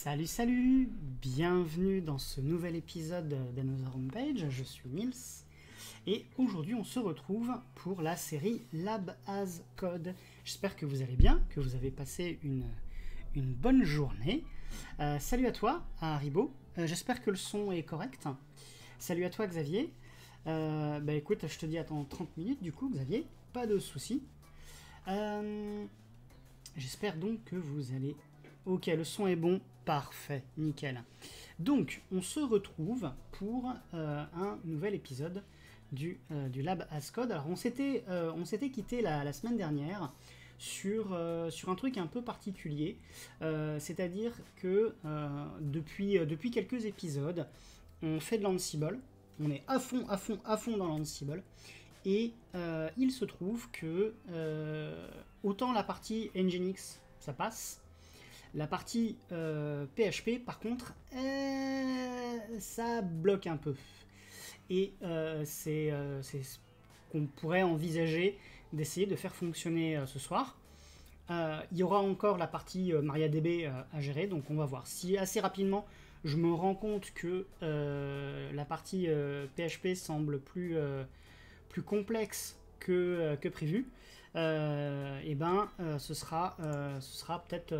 Salut, bienvenue dans ce nouvel épisode d'Another Homepage, je suis Nils, et aujourd'hui on se retrouve pour la série Lab As Code. J'espère que vous allez bien, que vous avez passé une bonne journée. Salut à toi, à Haribo, j'espère que le son est correct. Salut à toi Xavier, bah écoute, je te dis attends 30 minutes du coup Xavier, pas de soucis. J'espère donc que vous allez... Ok, le son est bon, parfait, nickel. Donc, on se retrouve pour un nouvel épisode du Lab As Code. Alors, on s'était quitté la semaine dernière sur un truc un peu particulier, c'est-à-dire que depuis quelques épisodes, on fait de l'Ansible, on est à fond dans l'Ansible, et il se trouve que autant la partie NGINX, ça passe. La partie PHP, par contre, ça bloque un peu. Et c'est ce qu'on pourrait envisager d'essayer de faire fonctionner ce soir. Il y aura encore la partie MariaDB à gérer, donc on va voir. Si assez rapidement, je me rends compte que la partie PHP semble plus complexe que prévu, et ben ce sera peut-être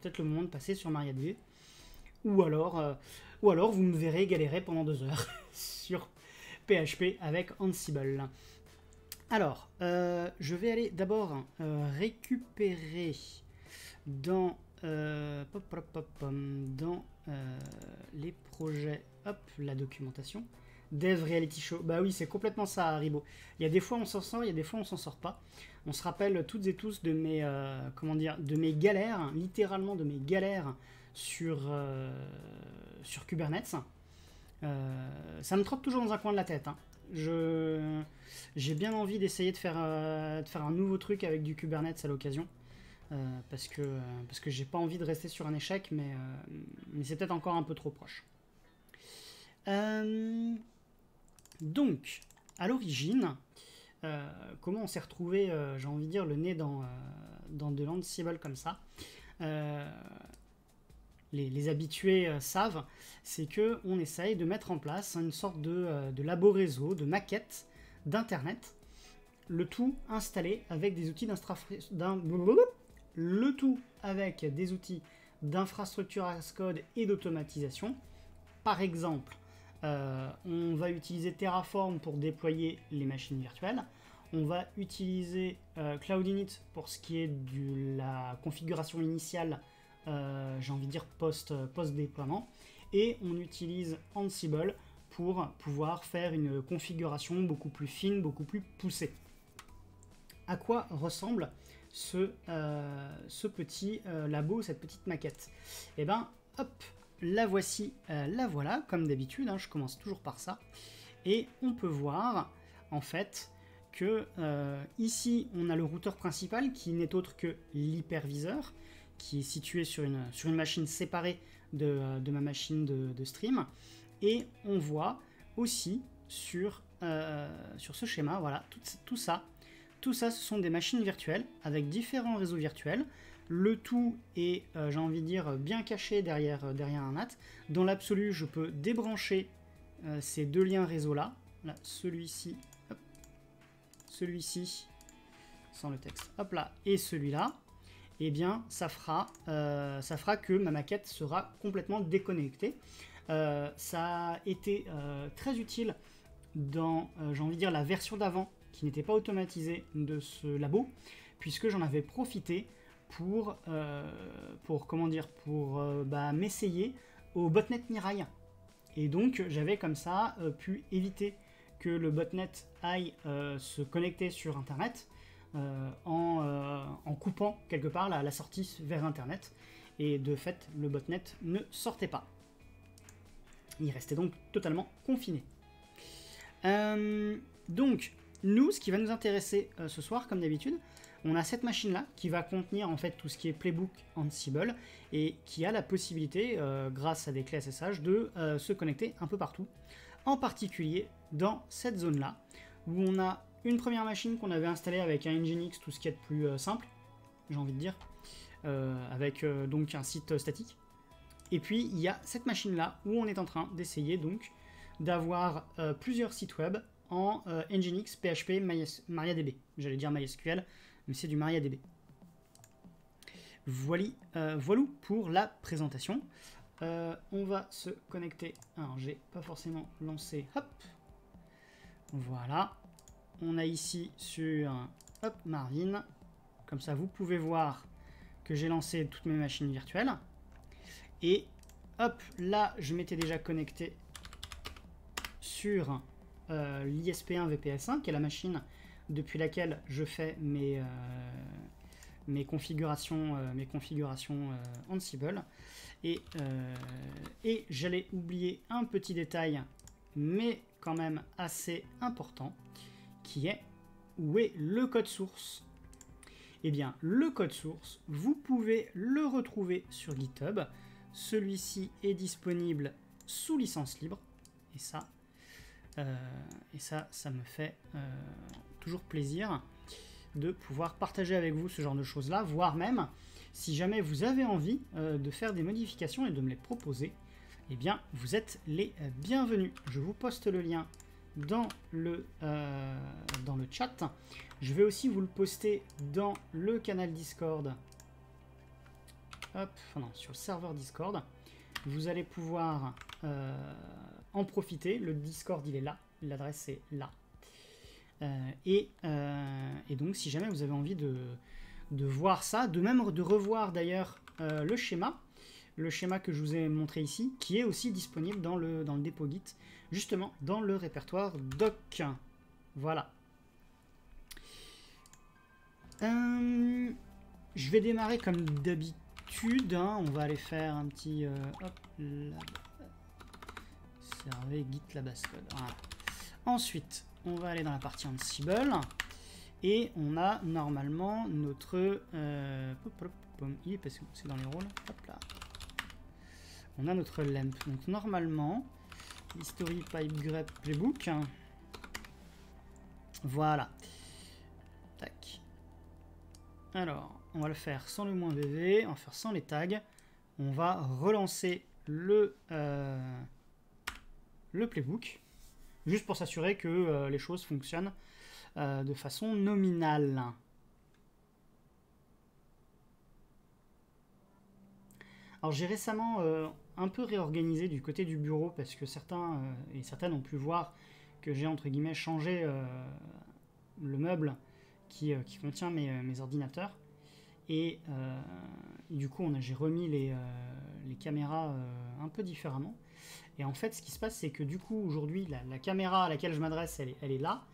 peut-être le moment de passer sur MariaDB, ou alors vous me verrez galérer pendant 2 heures sur PHP avec Ansible. Alors je vais aller d'abord récupérer dans les projets, hop, la documentation. Dev Reality Show, bah oui, c'est complètement ça, Haribo. Il y a des fois on s'en sort, il y a des fois on s'en sort pas. On se rappelle toutes et tous de mes, de mes galères, littéralement de mes galères sur Kubernetes. Ça me trotte toujours dans un coin de la tête, hein. J'ai bien envie d'essayer de faire un nouveau truc avec du Kubernetes à l'occasion, parce que j'ai pas envie de rester sur un échec, mais c'est peut-être encore un peu trop proche. Donc, à l'origine, comment on s'est retrouvé, j'ai envie de dire, le nez dans de l'Ansible comme ça, les habitués savent, c'est qu'on essaye de mettre en place une sorte de labo réseau, de maquette d'internet, le tout installé avec des outils d'infrastructure as code et d'automatisation. Par exemple, on va utiliser Terraform pour déployer les machines virtuelles. On va utiliser Cloud Init pour ce qui est de la configuration initiale, j'ai envie de dire post-déploiement. Et on utilise Ansible pour pouvoir faire une configuration beaucoup plus fine, beaucoup plus poussée. À quoi ressemble ce petit labo, cette petite maquette? Et ben, hop, la voici, la voilà, comme d'habitude, hein, je commence toujours par ça. Et on peut voir, en fait, que ici, on a le routeur principal, qui n'est autre que l'hyperviseur, qui est situé sur une machine séparée de ma machine de stream. Et on voit aussi sur ce schéma, voilà, tout ça, ce sont des machines virtuelles, avec différents réseaux virtuels. Le tout est, j'ai envie de dire, bien caché derrière un NAT. Dans l'absolu, je peux débrancher ces deux liens réseaux-là. Là, celui-ci, sans le texte, hop là, et celui-là. Eh bien, ça fera que ma maquette sera complètement déconnectée. Ça a été très utile dans, j'ai envie de dire, la version d'avant, qui n'était pas automatisée de ce labo, puisque j'en avais profité pour m'essayer au botnet Mirai. Et donc j'avais comme ça pu éviter que le botnet aille se connecter sur internet en coupant quelque part la sortie vers internet, et de fait le botnet ne sortait pas, il restait donc totalement confiné. Donc nous, ce qui va nous intéresser ce soir, comme d'habitude, on a cette machine-là qui va contenir en fait tout ce qui est playbook Ansible, et qui a la possibilité, grâce à des clés SSH, de se connecter un peu partout, en particulier dans cette zone-là, où on a une première machine qu'on avait installée avec un Nginx, tout ce qui est de plus simple, j'ai envie de dire, avec donc un site statique, Et puis, il y a cette machine-là où on est en train d'essayer donc d'avoir plusieurs sites web en NGINX, PHP, MariaDB. J'allais dire MySQL, mais c'est du MariaDB. Voilou pour la présentation. On va se connecter. Alors, j'ai pas forcément lancé. Hop. Voilà. On a ici sur Hop Marvin. Comme ça, vous pouvez voir que j'ai lancé toutes mes machines virtuelles. Et hop, là, je m'étais déjà connecté sur l'ISP1 VPS1, qui est la machine depuis laquelle je fais mes configurations, Ansible. Et j'allais oublier un petit détail, mais quand même assez important, qui est où est le code source. Eh bien, le code source, vous pouvez le retrouver sur GitHub. Celui-ci est disponible sous licence libre. Et ça, ça me fait toujours plaisir de pouvoir partager avec vous ce genre de choses-là, voire même, si jamais vous avez envie de faire des modifications et de me les proposer, eh bien, vous êtes les bienvenus. Je vous poste le lien dans le chat. Je vais aussi vous le poster dans le canal Discord. Hop, enfin non, sur le serveur Discord. Vous allez pouvoir en profiter. Le Discord, il est là. L'adresse est là. Et donc, si jamais vous avez envie de voir ça, de même de revoir d'ailleurs le schéma que je vous ai montré ici, qui est aussi disponible dans le dépôt Git, justement dans le répertoire doc. Voilà. Je vais démarrer comme d'habitude. Hein. On va aller faire un petit hop, là, servez Git Lab As Code. Voilà. Ensuite, on va aller dans la partie Ansible. Et on a normalement notre... il est passé, c'est dans les rôles. Hop là. On a notre lamp. Donc normalement, history pipe grep playbook. Voilà. Tac. Alors, on va le faire sans le -bv, on va faire sans les tags. On va relancer le playbook. Juste pour s'assurer que les choses fonctionnent de façon nominale. Alors j'ai récemment un peu réorganisé du côté du bureau parce que certains et certaines ont pu voir que j'ai entre guillemets changé le meuble qui contient mes ordinateurs. Et du coup j'ai remis les caméras un peu différemment. Et en fait, ce qui se passe, c'est que du coup, aujourd'hui, la caméra à laquelle je m'adresse, elle est là.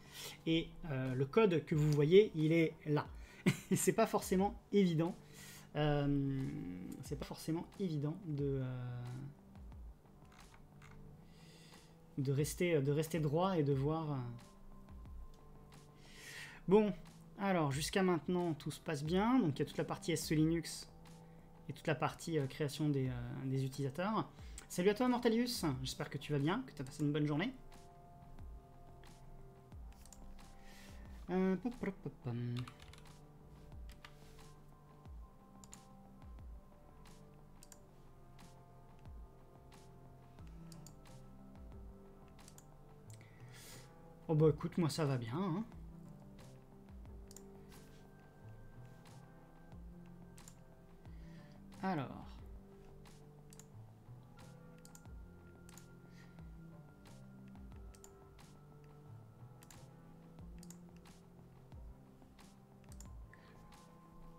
Et le code que vous voyez, il est là. Et c'est pas forcément évident. C'est pas forcément évident de rester droit et de voir... Bon, alors, jusqu'à maintenant, tout se passe bien. Donc, il y a toute la partie SE Linux et toute la partie création des utilisateurs. Salut à toi Mortalius, j'espère que tu vas bien, que tu as passé une bonne journée. Oh bah écoute, moi ça va bien. Hein. Alors...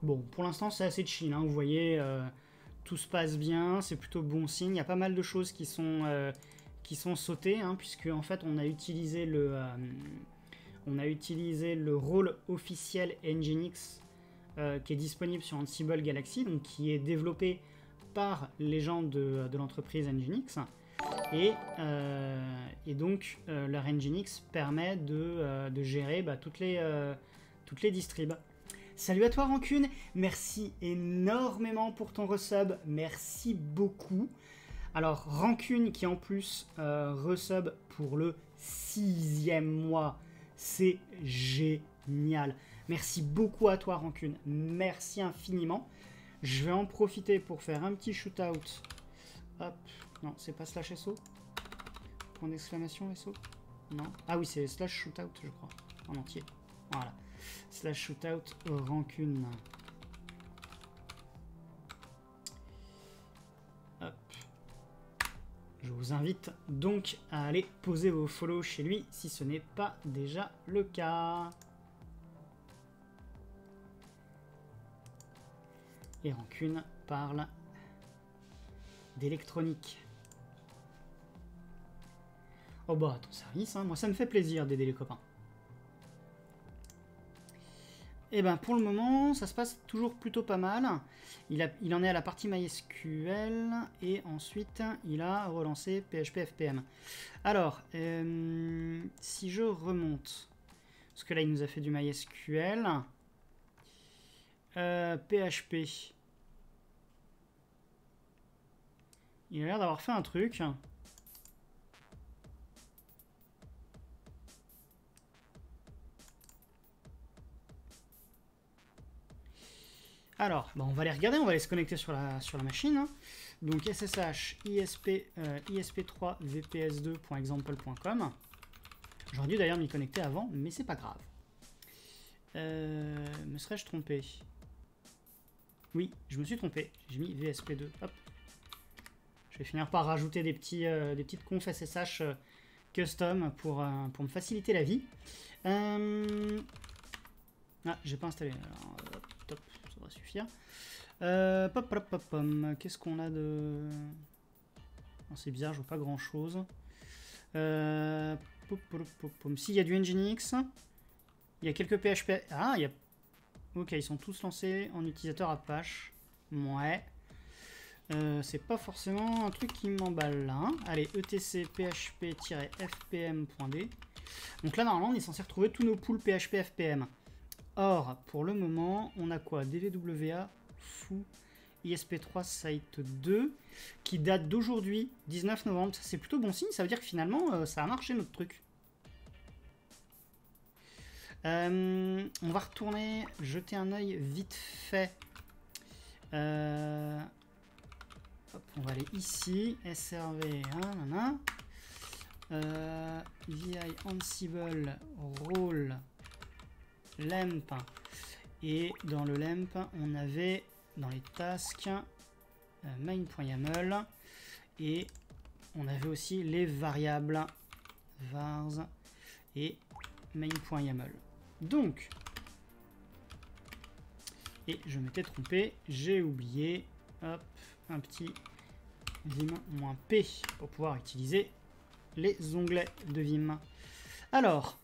Bon, pour l'instant, c'est assez chill, hein. Vous voyez, tout se passe bien, c'est plutôt bon signe. Il y a pas mal de choses qui sont sautées, hein, puisque en fait, on a utilisé le rôle officiel NGINX qui est disponible sur Ansible Galaxy, donc qui est développé par les gens de l'entreprise NGINX. Et donc, leur NGINX permet de gérer toutes les distribs. Salut à toi Rancune, merci énormément pour ton resub, merci beaucoup. Alors Rancune qui en plus resub pour le 6e mois, c'est génial. Merci beaucoup à toi Rancune, merci infiniment. Je vais en profiter pour faire un petit shootout Hop, non, c'est pas slash SO. Point d'exclamation SO. Non. Ah oui, c'est slash shootout, je crois. En entier. Voilà. Slash shootout rancune. Hop. Je vous invite donc à aller poser vos follow chez lui si ce n'est pas déjà le cas. Et rancune parle d'électronique. Oh bah, ton service, hein. Moi ça me fait plaisir d'aider les copains. Et ben pour le moment, ça se passe toujours plutôt pas mal. Il en est à la partie MySQL et ensuite il a relancé PHP-FPM. Alors, si je remonte, parce que là il nous a fait du MySQL, PHP. Il a l'air d'avoir fait un truc. Alors, bah on va aller regarder, on va aller se connecter sur la machine. Donc SSH ISP3 VPS2.example.com. J'aurais dû d'ailleurs m'y connecter avant, mais c'est pas grave. Me serais-je trompé? Oui, je me suis trompé. J'ai mis VSP2. Hop. Je vais finir par rajouter des petites confs SSH custom pour me faciliter la vie. Ah, j'ai pas installé. Alors, top. Va suffire. Qu'est-ce qu'on a de... Oh, c'est bizarre, je vois pas grand-chose. S'il y a du NGINX, il y a quelques PHP... Ah, il y a... Ok, ils sont tous lancés en utilisateur Apache. Ouais. C'est pas forcément un truc qui m'emballe là. Hein. Allez, etc php-fpm.d. Donc là, normalement, on est censé retrouver tous nos pools PHP-FPM. Or, pour le moment, on a quoi? DVWA, fou, ISP3, site 2, qui date d'aujourd'hui, 19 novembre. C'est plutôt bon signe, ça veut dire que finalement, ça a marché notre truc. On va retourner, jeter un œil vite fait. Hop, on va aller ici, SRV, nanana. VI Ansible, roll. Lemp, et dans le lemp on avait dans les tasks main.yaml et on avait aussi les variables vars et main.yaml. Donc, et je m'étais trompé, j'ai oublié hop, un petit vim-p pour pouvoir utiliser les onglets de vim. Alors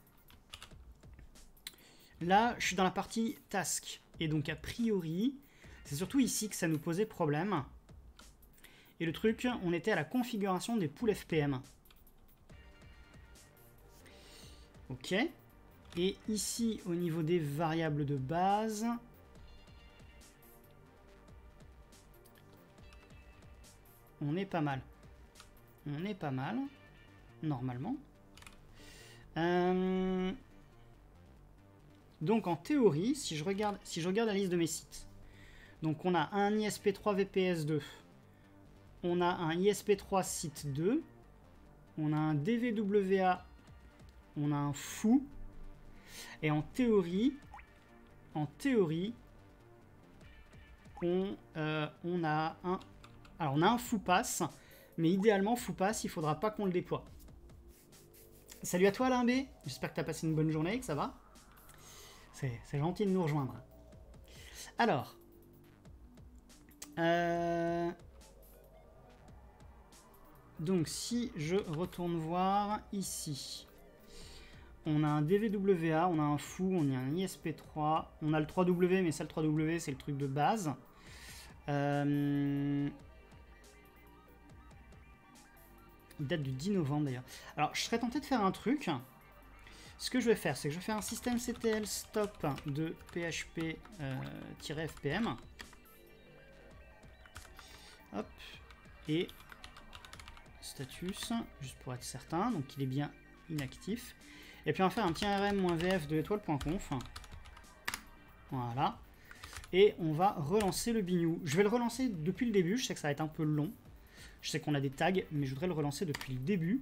là, je suis dans la partie task. Et donc, a priori, c'est surtout ici que ça nous posait problème. Et le truc, on était à la configuration des pools FPM. Ok. Et ici, au niveau des variables de base... On est pas mal. On est pas mal. Normalement. Donc en théorie, si je regarde la liste de mes sites, donc on a un ISP3 VPS2, on a un ISP3 site 2, on a un DVWA, on a un fou, et en théorie, on a un... Alors on a un fou pass, mais idéalement fou pass, il faudra pas qu'on le déploie. Salut à toi Alain B, j'espère que tu as passé une bonne journée et que ça va. C'est gentil de nous rejoindre. Alors, donc si je retourne voir ici, on a un DVWA, on a un fou, on a un ISP3, on a le 3W, mais ça le 3W c'est le truc de base. Il date du 10 novembre d'ailleurs. Alors je serais tenté de faire un truc. Ce que je vais faire, c'est que je vais faire un système CTL stop de PHP-FPM. Hop. Et status, juste pour être certain, donc il est bien inactif. Et puis on va faire un petit rm-vf de étoile.conf. Voilà. Et on va relancer le bignou. Je vais le relancer depuis le début, je sais que ça va être un peu long. Je sais qu'on a des tags, mais je voudrais le relancer depuis le début.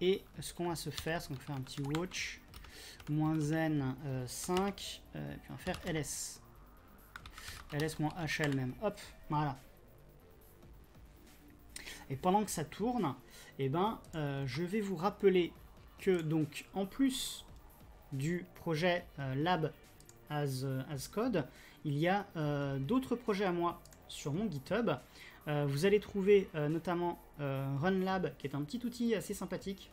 Et ce qu'on va se faire, c'est qu'on va faire un petit watch, -n5, et puis on va faire ls. ls-hl même, hop, voilà. Et pendant que ça tourne, eh ben, je vais vous rappeler que donc en plus du projet Lab As Code, il y a d'autres projets à moi sur mon GitHub. Vous allez trouver notamment RunLab, qui est un petit outil assez sympathique,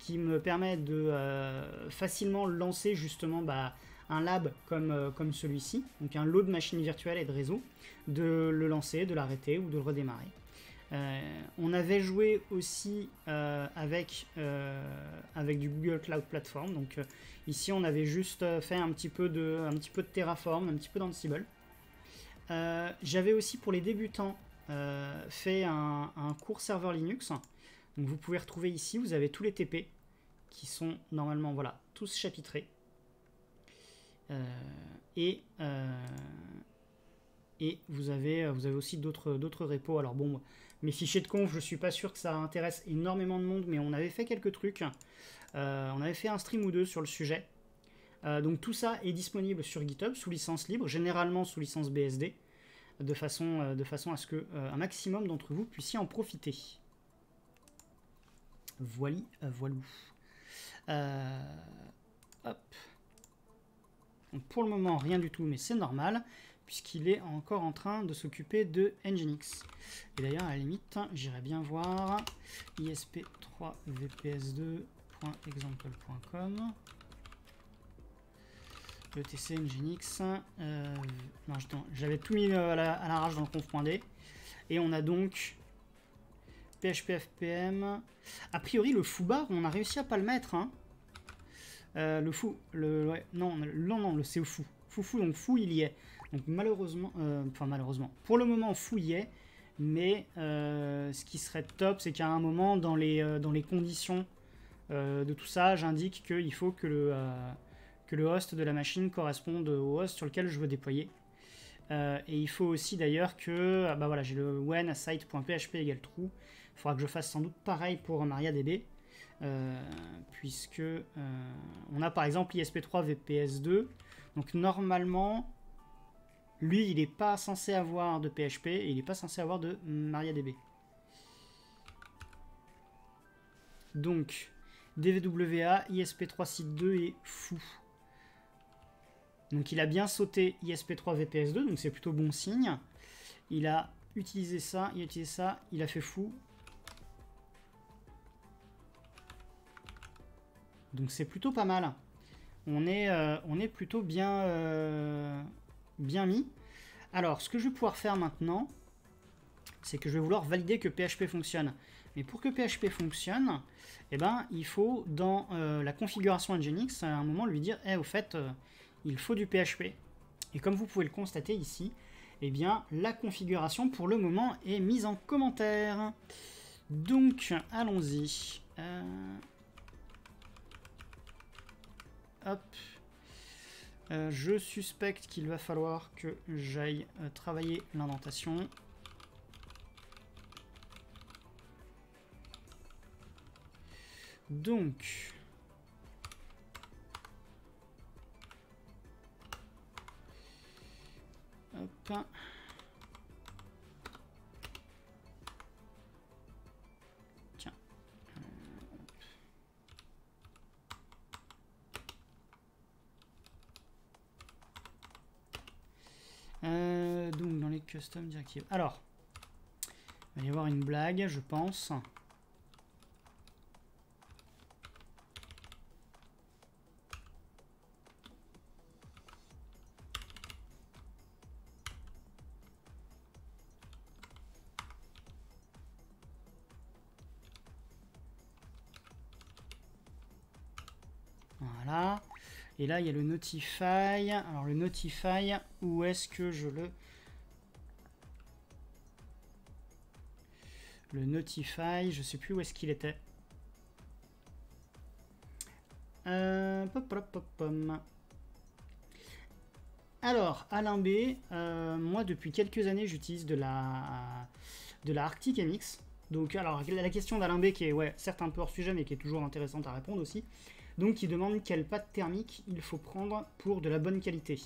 qui me permet de facilement lancer justement un lab comme celui-ci, donc un lot de machines virtuelles et de réseaux, de le lancer, de l'arrêter ou de le redémarrer. On avait joué aussi avec du Google Cloud Platform, donc ici on avait juste fait un petit peu de Terraform, un petit peu d'Ansible. J'avais aussi pour les débutants fait un cours serveur Linux, donc vous pouvez retrouver ici, vous avez tous les TP qui sont normalement, voilà, tous chapitrés. Et vous avez aussi d'autres repos. Alors bon, mes fichiers de conf, je suis pas sûr que ça intéresse énormément de monde, mais on avait fait quelques trucs. On avait fait un stream ou deux sur le sujet. Donc tout ça est disponible sur GitHub sous licence libre, généralement sous licence BSD, de façon à ce que un maximum d'entre vous puissiez en profiter. Voilou. Hop. Donc pour le moment, rien du tout, mais c'est normal, puisqu'il est encore en train de s'occuper de NGINX. Et d'ailleurs, à la limite, j'irai bien voir ISP3 VPS2.example.com. Le TC NGINX. Non, j'avais tout mis à la rage dans le conf.d. Et on a donc PHP-FPM. A priori, le foo bar, on a réussi à pas le mettre, hein. Le c'est au fou. Donc fou, il y est. Donc malheureusement, pour le moment, fou y est. Mais ce qui serait top, c'est qu'à un moment, dans les conditions de tout ça, j'indique qu'il faut que le host de la machine corresponde au host sur lequel je veux déployer. Et il faut aussi d'ailleurs que, bah voilà, j'ai le when site.php égale true. Il faudra que je fasse sans doute pareil pour MariaDB. Puisque on a par exemple ISP3 VPS2, donc normalement lui il n'est pas censé avoir de PHP et il n'est pas censé avoir de MariaDB. Donc DVWA, ISP3 site 2 est fou. Donc il a bien sauté ISP3 VPS2, donc c'est plutôt bon signe. Il a utilisé ça, il a utilisé ça, il a fait fou. Donc c'est plutôt pas mal. On est plutôt bien mis. Alors, ce que je vais pouvoir faire maintenant, c'est que je vais vouloir valider que PHP fonctionne. Mais pour que PHP fonctionne, eh ben, il faut, dans la configuration NGINX, à un moment, lui dire hey, « au fait, il faut du PHP ». Et comme vous pouvez le constater ici, eh bien, la configuration, pour le moment, est mise en commentaire. Donc, allons-y. Hop, je suspecte qu'il va falloir que j'aille travailler l'indentation. Donc, hop. Donc dans les custom directives. Alors, il va y avoir une blague, je pense. Voilà. Et là, il y a le notify. Alors, le notify, où est-ce que je le... Le notify, je sais plus où est-ce qu'il était. Alors, Alain B, moi depuis quelques années j'utilise de la Arctic MX. Donc, alors la question d'Alain B qui est ouais, certes un peu hors sujet mais qui est toujours intéressante à répondre aussi. Donc, qui demande quelle pâte thermique il faut prendre pour de la bonne qualité.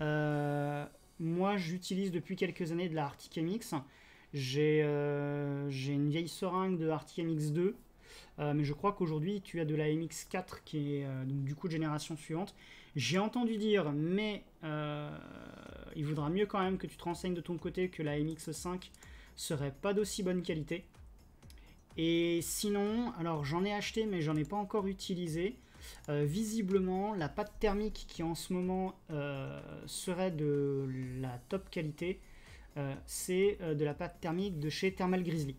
Moi j'utilise depuis quelques années de la Arctic MX. J'ai une vieille seringue de Arctic MX 2. Mais je crois qu'aujourd'hui tu as de la MX4 qui est donc du coup de génération suivante. J'ai entendu dire, mais il vaudra mieux quand même que tu te renseignes de ton côté que la MX5 serait pas d'aussi bonne qualité. Et sinon, alors j'en ai acheté mais j'en ai pas encore utilisé. Visiblement la pâte thermique qui en ce moment serait de la top qualité, c'est de la pâte thermique de chez Thermal Grizzly.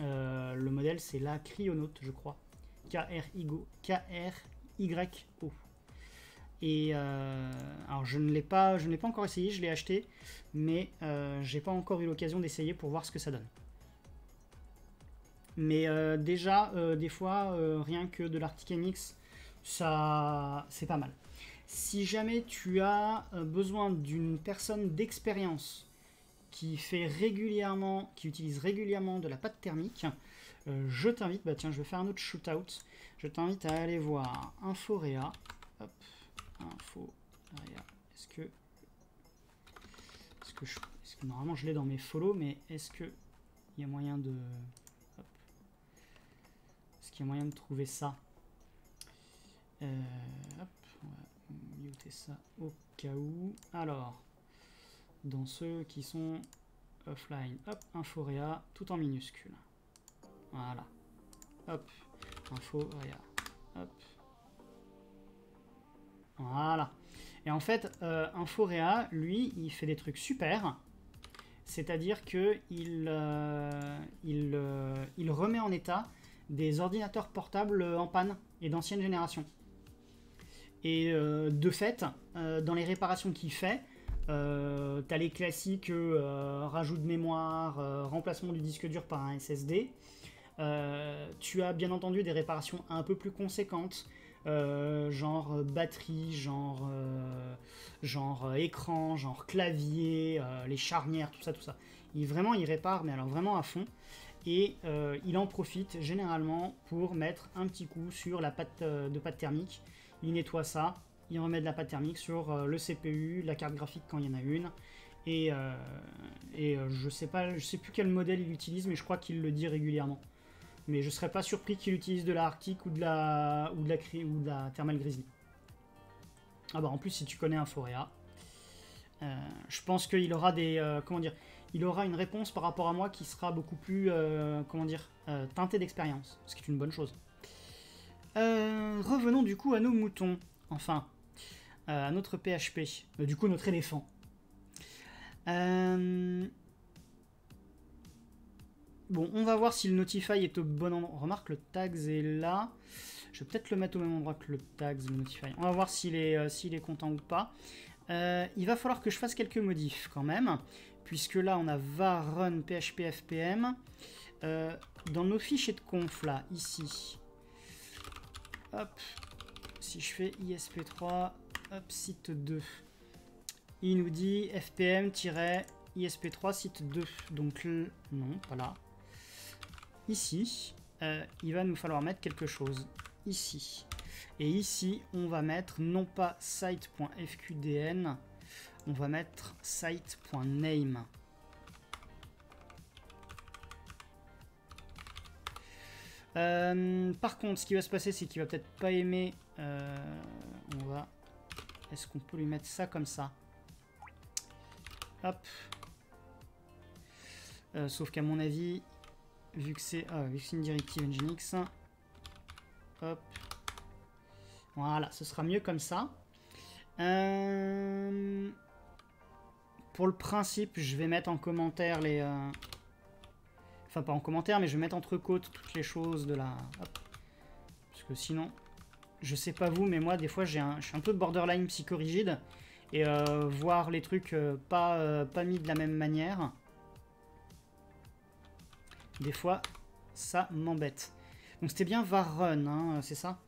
Le modèle c'est la Cryonaute je crois, K-R-Y-O. Et alors je ne l'ai pas encore essayé, je l'ai acheté mais j'ai pas encore eu l'occasion d'essayer pour voir ce que ça donne. Mais déjà des fois rien que de l'Arctic MX ça c'est pas mal. Si jamais tu as besoin d'une personne d'expérience qui utilise régulièrement de la pâte thermique, je t'invite, bah tiens, je vais faire un autre shootout. Je t'invite à aller voir InfoRéa. Hop, InfoRéa. Est-ce que normalement je l'ai dans mes follow, mais est-ce que il y a moyen de, hop, est-ce qu'il y a moyen de trouver ça? Hop, on va muter ça au cas où. Alors. Dans ceux qui sont offline, hop, InfoRéa, tout en minuscule. Voilà. Hop, InfoRéa. Hop. Voilà. Et en fait, InfoRéa, lui, il fait des trucs super. C'est-à-dire qu'il il remet en état des ordinateurs portables en panne et d'ancienne génération. Et de fait, dans les réparations qu'il fait, t'as les classiques rajout de mémoire, remplacement du disque dur par un SSD. Tu as bien entendu des réparations un peu plus conséquentes, genre batterie, genre écran, genre clavier, les charnières, tout ça. Il répare, mais alors vraiment à fond. Et il en profite généralement pour mettre un petit coup sur la pâte thermique. Il nettoie ça. Il remet de la pâte thermique sur le CPU, la carte graphique quand il y en a une. Et je sais plus quel modèle il utilise, mais je crois qu'il le dit régulièrement. Mais je serais pas surpris qu'il utilise de la Arctic ou de la Thermal Grizzly. Ah bah en plus si tu connais InfoRéa, je pense qu'il aura des comment dire, il aura une réponse par rapport à moi qui sera beaucoup plus comment dire teintée d'expérience, ce qui est une bonne chose. Revenons du coup à nos moutons. Enfin, notre PHP, du coup notre éléphant. Bon, on va voir si le notify est au bon endroit. Remarque, le tags est là. Je vais peut-être le mettre au même endroit que le tags, le notify. On va voir s'il est content ou pas. Il va falloir que je fasse quelques modifs quand même, puisque là on a var run PHP-FPM. Dans nos fichiers de conf, là, ici, hop. Si je fais ISP3, hop, site 2, il nous dit FPM-ISP3 site 2. Donc, non, pas là. Ici, il va nous falloir mettre quelque chose. Ici. Et ici, on va mettre non pas site.fqdn, on va mettre site.name. Par contre, ce qui va se passer, c'est qu'il va peut-être pas aimer. Est-ce qu'on peut lui mettre ça comme ça? Hop. Sauf qu'à mon avis, vu que c'est une directive NGINX, hop. Voilà, ce sera mieux comme ça. Pour le principe, je vais mettre en commentaire les. Enfin, pas en commentaire, mais je vais mettre entre côtes toutes les choses de la... Hop. Parce que sinon, je sais pas vous, mais moi, des fois, je suis un peu borderline psychorigide. Et voir les trucs pas mis de la même manière, des fois, ça m'embête. Donc, c'était bien var run, hein, c'est ça?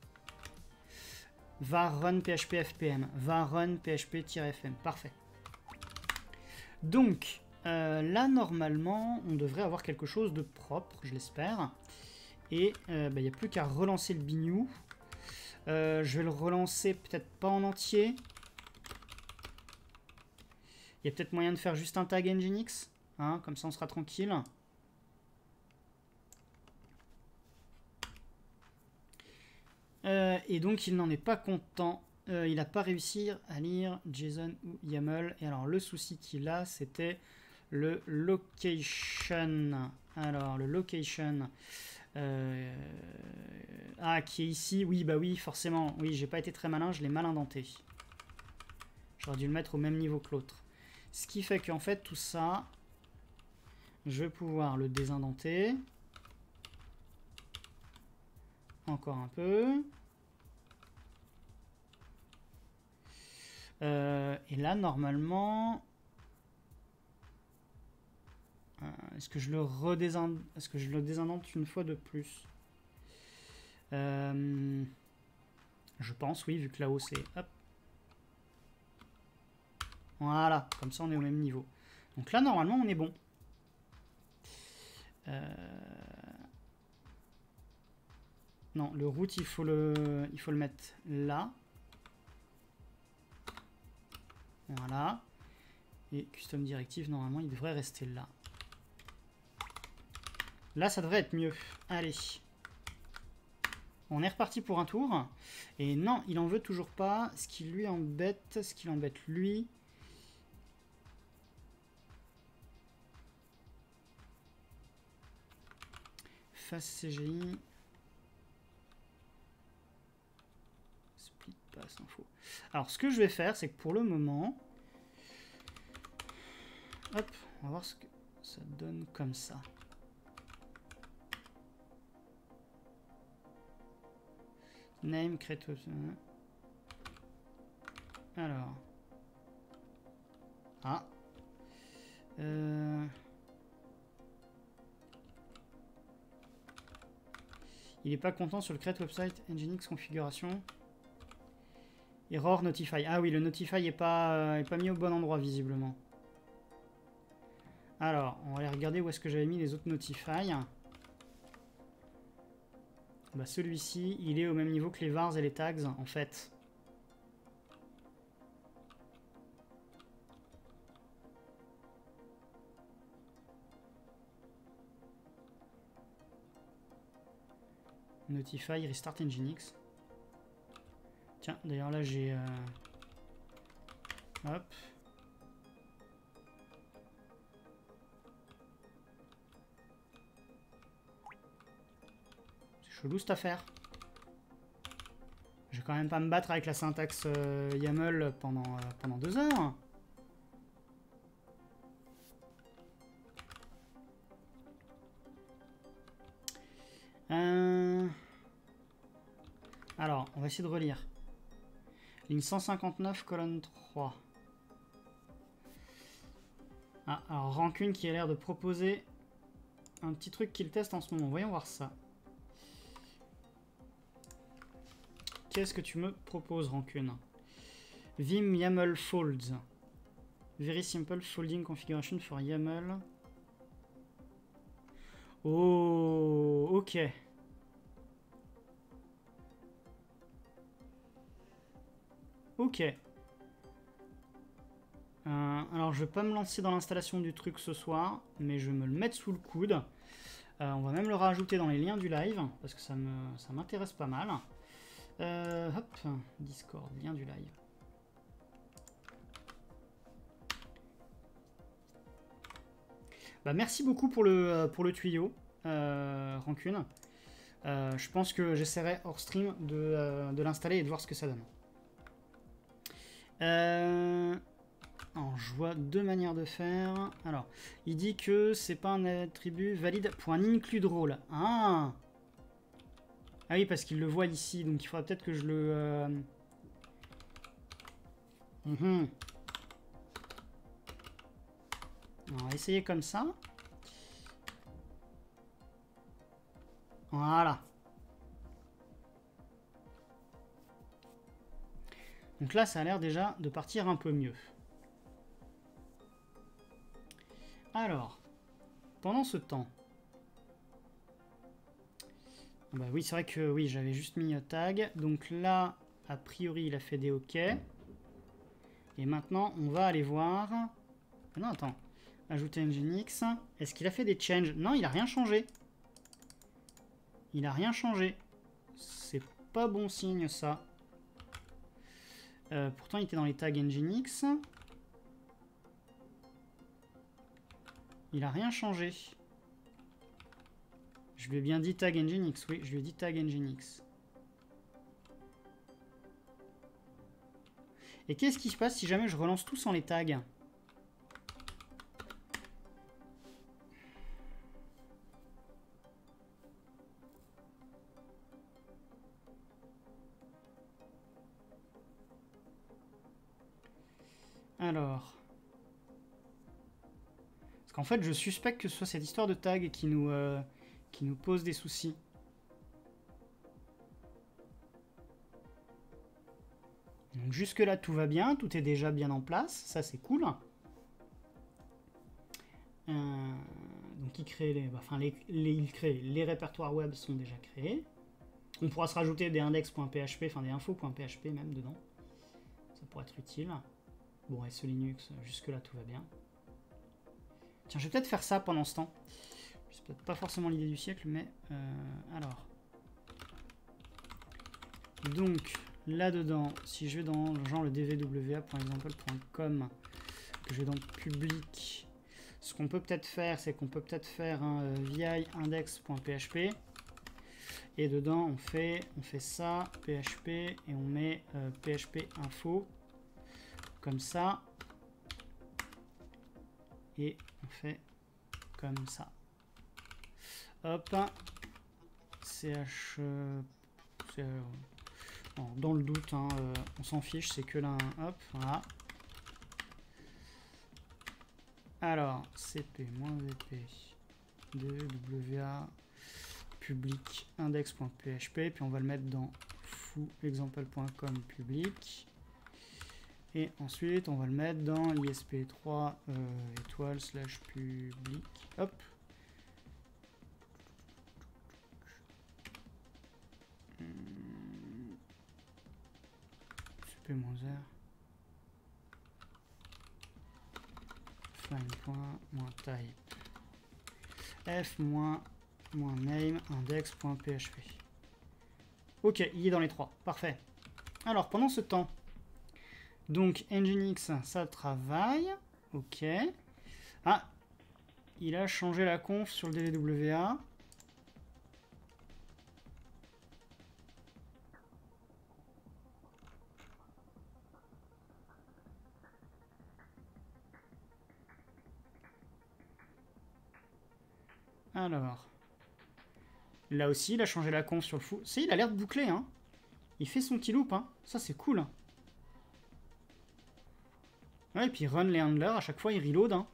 var run php-fpm, var run php-fm, parfait. Donc, là, normalement, on devrait avoir quelque chose de propre, je l'espère. Et il n'y a plus qu'à relancer le bignou. Je vais le relancer peut-être pas en entier. Il y a peut-être moyen de faire juste un tag nginx. Hein, comme ça, on sera tranquille. Et donc, il n'en est pas content. Il n'a pas réussi à lire JSON ou YAML. Et alors, le souci qu'il a, c'était le location. Alors, le location... qui est ici. Oui, bah oui, forcément. Oui, j'ai pas été très malin, je l'ai mal indenté. J'aurais dû le mettre au même niveau que l'autre. Ce qui fait qu'en fait, tout ça, je vais pouvoir le désindenter. Encore un peu. Et là, normalement... Est-ce que je le désindente une fois de plus? Je pense, oui, vu que là-haut c'est... Voilà, comme ça on est au même niveau. Donc là, normalement, on est bon. Non, le root, il faut le mettre là. Voilà. Et custom directive, normalement, il devrait rester là. Là, ça devrait être mieux. Allez. On est reparti pour un tour. Et non, il en veut toujours pas. Ce qui l'embête, lui... Face CGI... Split pass info. Alors, ce que je vais faire, c'est que pour le moment... Hop, on va voir ce que ça donne comme ça. Name, create... Alors... Il n'est pas content sur le create website, nginx configuration. Error, notify. Ah oui, le notify n'est pas mis au bon endroit, visiblement. Alors, on va aller regarder où est-ce que j'avais mis les autres notify. Bah celui-ci, il est au même niveau que les vars et les tags, en fait. Notify, restart nginx. Tiens, d'ailleurs là j'ai... Hop. Chelou cette affaire. Je vais quand même pas me battre avec la syntaxe YAML pendant 2 heures. Alors, on va essayer de relire. Ligne 159, colonne 3. Ah, alors Rancune qui a l'air de proposer un petit truc qu'il teste en ce moment. Voyons voir ça. Qu'est-ce que tu me proposes, Rancune? Vim YAML folds. Very simple folding configuration for YAML. Oh, ok. Ok. Alors, je vais pas me lancer dans l'installation du truc ce soir, mais je vais me le mettre sous le coude. On va même le rajouter dans les liens du live, parce que ça m'intéresse pas mal. Hop, Discord, lien du live. Bah, merci beaucoup pour le tuyau, Rancune. Je pense que j'essaierai hors stream de l'installer et de voir ce que ça donne. Alors, je vois 2 manières de faire. Alors, il dit que c'est pas un attribut valide pour un include role. Ah oui, parce qu'il le voit ici, donc il faudra peut-être que je le... On va essayer comme ça. Voilà. Donc là, ça a l'air déjà de partir un peu mieux. Alors, pendant ce temps... Bah oui, c'est vrai que oui, j'avais juste mis tag. Donc là, a priori, il a fait des OK. Et maintenant, on va aller voir... Non, attends. Ajouter NGINX. Est-ce qu'il a fait des changes? Non, il n'a rien changé. Il n'a rien changé. C'est pas bon signe, ça. Pourtant, il était dans les tags NGINX. Il n'a rien changé. Je lui ai bien dit tag NGINX. Oui, je lui ai dit tag NGINX. Et qu'est-ce qui se passe si jamais je relance tout sans les tags? Alors, parce qu'en fait, je suspecte que ce soit cette histoire de tag qui nous pose des soucis. Donc jusque là, tout va bien, tout est déjà bien en place, ça c'est cool. Donc il crée les, les répertoires web sont déjà créés. On pourra se rajouter des index.php, enfin des info.php même dedans. Ça pourrait être utile. Bon, et ce Linux, jusque-là, tout va bien. Tiens, je vais peut-être faire ça pendant ce temps. C'est peut-être pas forcément l'idée du siècle, mais... alors. Donc, là-dedans, si je vais dans genre le dvwa.example.com, que je vais dans public, ce qu'on peut peut-être faire, c'est qu'on peut peut-être faire un vi index.php. Et dedans, on fait ça, php, et on met php info. Comme ça, et on fait comme ça. Hop, bon, dans le doute, hein, on s'en fiche, c'est que là, hop, voilà. Alors, cp-vp, dwa, public, index.php, puis on va le mettre dans foo example.com public. Et ensuite, on va le mettre dans l'ISP3 étoile / public. Hop. cp-r. find.type. f-name index.php. Ok, il est dans les trois. Parfait. Alors, pendant ce temps... Donc, NGINX, ça travaille. Ok. Ah, il a changé la conf sur le DVWA. Alors. Là aussi, il a changé la conf sur le fou. Si, il a l'air de boucler, hein. Il fait son petit loop, hein. Ça, c'est cool. Ouais, et puis il run les handlers, à chaque fois il reload. Hein.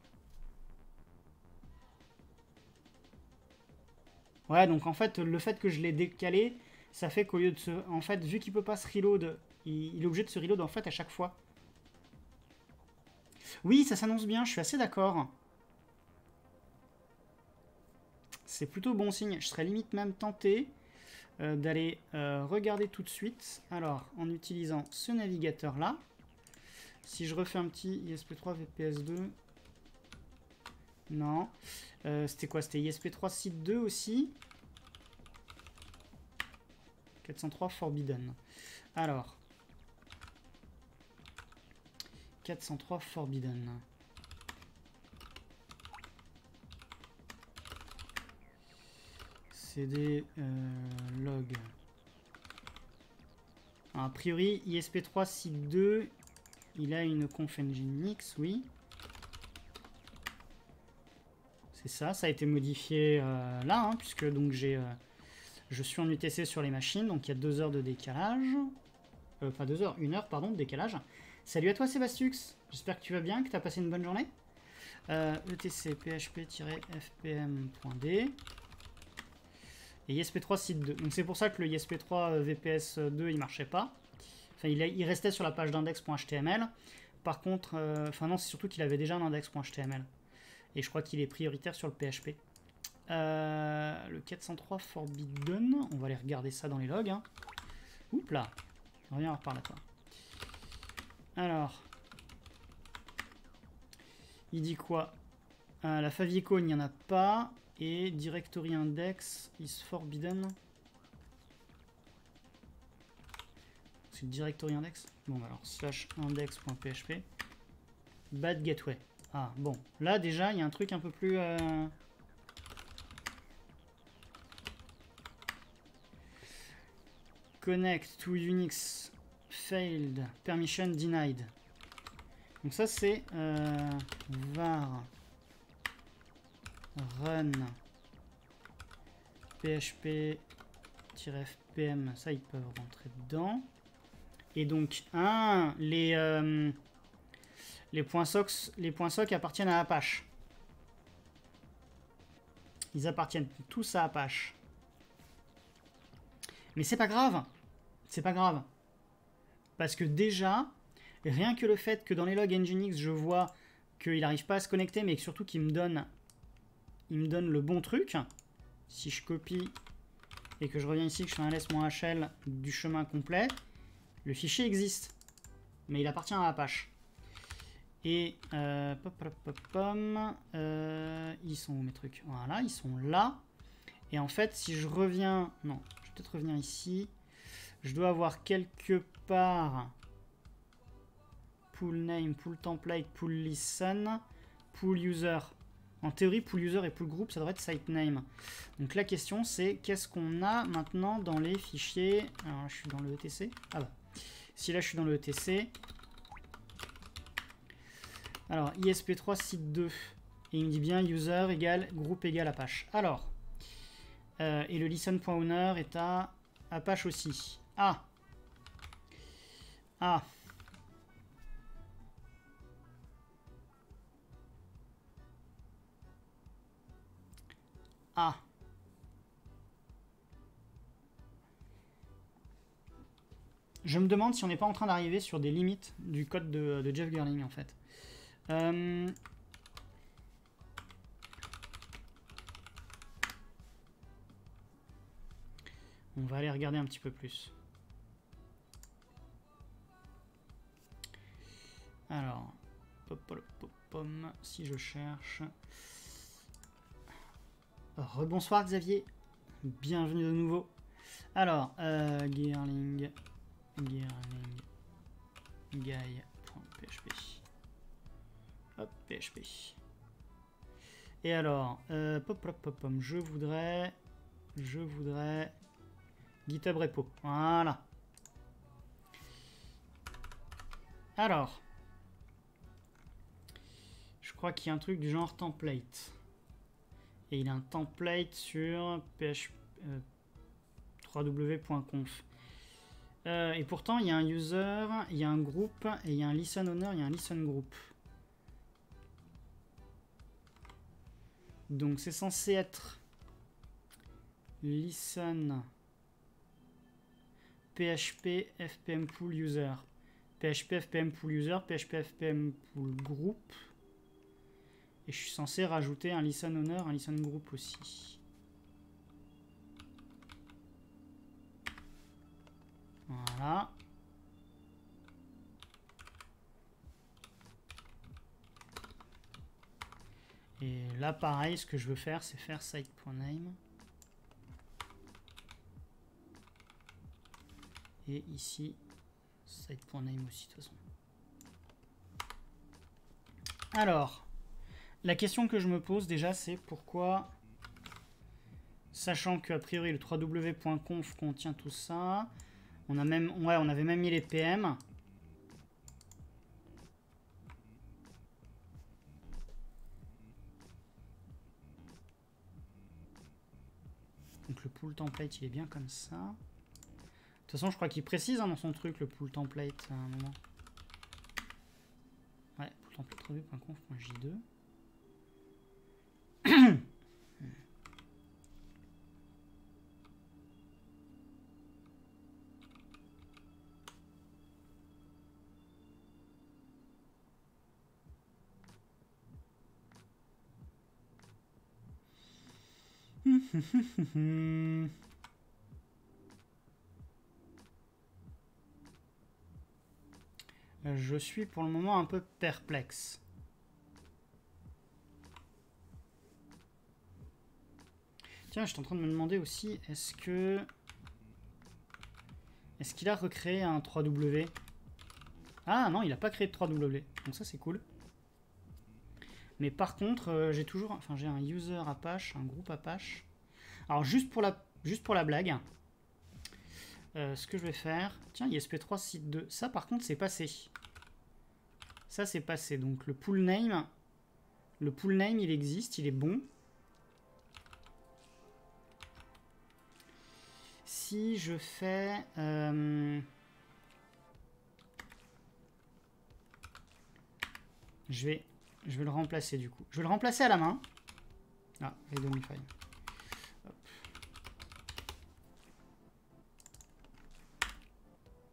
Ouais, donc en fait, le fait que je l'ai décalé, ça fait qu'au lieu de se... En fait, vu qu'il peut pas se reload, il est obligé de se reload en fait à chaque fois. Oui, ça s'annonce bien, je suis assez d'accord. C'est plutôt bon signe. Je serais limite même tenté d'aller regarder tout de suite. Alors, en utilisant ce navigateur-là. Si je refais un petit ISP3 VPS2, non. C'était quoi? C'était ISP3 site 2 aussi. 403 Forbidden. Alors, 403 Forbidden. CD log. Alors, a priori, ISP3 site 2. Il a une conf NGINX, oui. C'est ça, ça a été modifié là, hein, puisque donc j'ai, je suis en UTC sur les machines, donc il y a 2 heures de décalage. Pas 2 heures, 1 heure, pardon, de décalage. Salut à toi Sébastux, j'espère que tu vas bien, que tu as passé une bonne journée. ETC php-fpm.d et ISP3 site 2. Donc c'est pour ça que le ISP3 VPS2 il marchait pas. Enfin, il restait sur la page d'index.html. Par contre, enfin non, c'est surtout qu'il avait déjà un index.html. Et je crois qu'il est prioritaire sur le PHP. Le 403 Forbidden, on va aller regarder ça dans les logs. Hein. Oups là, reviens par là toi. Alors, il dit quoi? La favicon, il n'y en a pas. Et directory index is forbidden. C'est directory index? Bon, alors, slash index.php. Bad gateway. Ah, bon. Là, déjà, il y a un truc un peu plus... Connect to Unix failed. Permission denied. Donc ça, c'est var run php-fpm. Ça, ils peuvent rentrer dedans. Et donc, les points soc appartiennent à Apache. Ils appartiennent tous à Apache. Mais c'est pas grave. C'est pas grave. Parce que déjà, rien que le fait que dans les logs Nginx, je vois qu'il n'arrive pas à se connecter, mais surtout qu'il me donne... il me donne le bon truc. Si je copie et que je reviens ici, que je fais un ls-hl du chemin complet, le fichier existe, mais il appartient à Apache. Et ils sont où mes trucs? Voilà, ils sont là. Et en fait, si je reviens... non, je vais peut-être revenir ici. Je dois avoir quelque part pool name, pool template, pool listen, pool user. En théorie, pool user et pool group, ça devrait être site name. Donc la question, c'est qu'est-ce qu'on a maintenant dans les fichiers? Alors là, je suis dans le etc. Ah bah. Si là, je suis dans le etc. Alors, ISP3, site 2. Et il me dit bien user égale groupe égale Apache. Alors, et le listen.owner est à Apache aussi. Ah. Ah. Ah. Je me demande si on n'est pas en train d'arriver sur des limites du code de Jeff Gerling en fait. On va aller regarder un petit peu plus. Alors, si je cherche... Rebonsoir Xavier, bienvenue de nouveau. Alors, guy.php. Hop, php. Et alors, je voudrais GitHub repo. Voilà. Alors, je crois qu'il y a un truc du genre template. Et il a un template sur php3w.conf. Et pourtant, il y a un user, il y a un groupe, et il y a un listen owner, il y a un listen group. Donc c'est censé être listen php-fpm pool user, php-fpm pool user, php-fpm pool group. Et je suis censé rajouter un listen owner, un listen group aussi. Voilà. Et là, pareil, ce que je veux faire, c'est faire site.name. Et ici, site.name aussi, de toute façon. Alors... la question que je me pose déjà, c'est pourquoi, sachant qu'a priori le 3w.conf contient tout ça, on a même, ouais, on avait même mis les PM. Donc le pool template, il est bien comme ça. De toute façon, je crois qu'il précise hein, dans son truc le pool template à un moment. Ouais, pool template 3w.conf.j2. Je suis pour le moment un peu perplexe. Tiens, je suis en train de me demander aussi, est-ce qu'il a recréé un 3W? Ah non, il n'a pas créé de 3W. Donc ça, c'est cool. Mais par contre, j'ai toujours... Enfin, j'ai un user Apache, un groupe Apache. Alors, juste pour la blague, ce que je vais faire... Tiens, ISP3 site 2. Ça, par contre, c'est passé. Ça, c'est passé. Donc, le pool name, il existe, il est bon. Si je fais... Je vais le remplacer du coup. Je vais le remplacer à la main. Ah, et domify. Hop.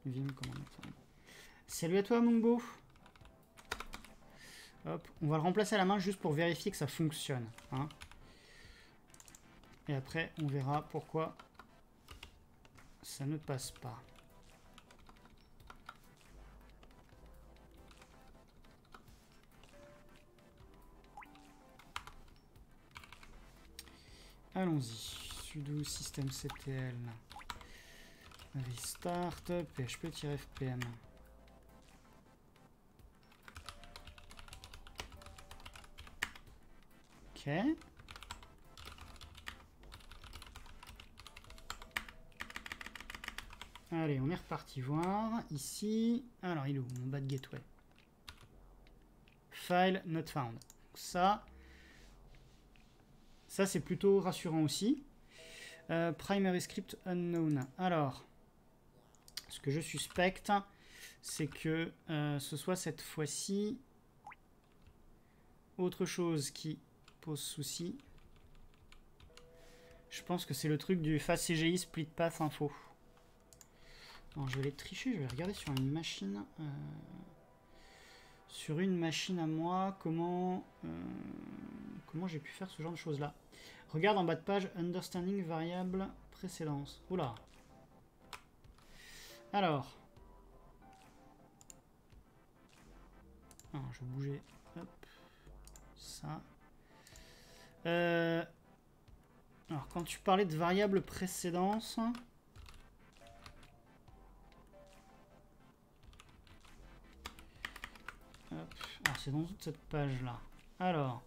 Vim, comment on fait ? Salut à toi, Mungbo. Hop, on va le remplacer à la main juste pour vérifier que ça fonctionne. Hein. Et après, on verra pourquoi ça ne passe pas. Allons-y, sudo système ctl, restart, php-fpm. Ok. Allez, on est reparti voir, ici, alors il est où mon bad gateway? File not found, donc ça... Ça, c'est plutôt rassurant aussi. Primary script unknown. Alors, ce que je suspecte, c'est que ce soit cette fois-ci autre chose qui pose souci. Je pense que c'est le truc du FastCGI split path info. Non, je vais les tricher, je vais regarder sur une machine. Sur une machine à moi, comment j'ai pu faire ce genre de choses là? Regarde en bas de page, understanding variable précédence. Oula. Alors. Non, je vais bouger. Hop. Ça. Alors, quand tu parlais de variable précédence. Hop. Alors, c'est dans toute cette page là. Alors.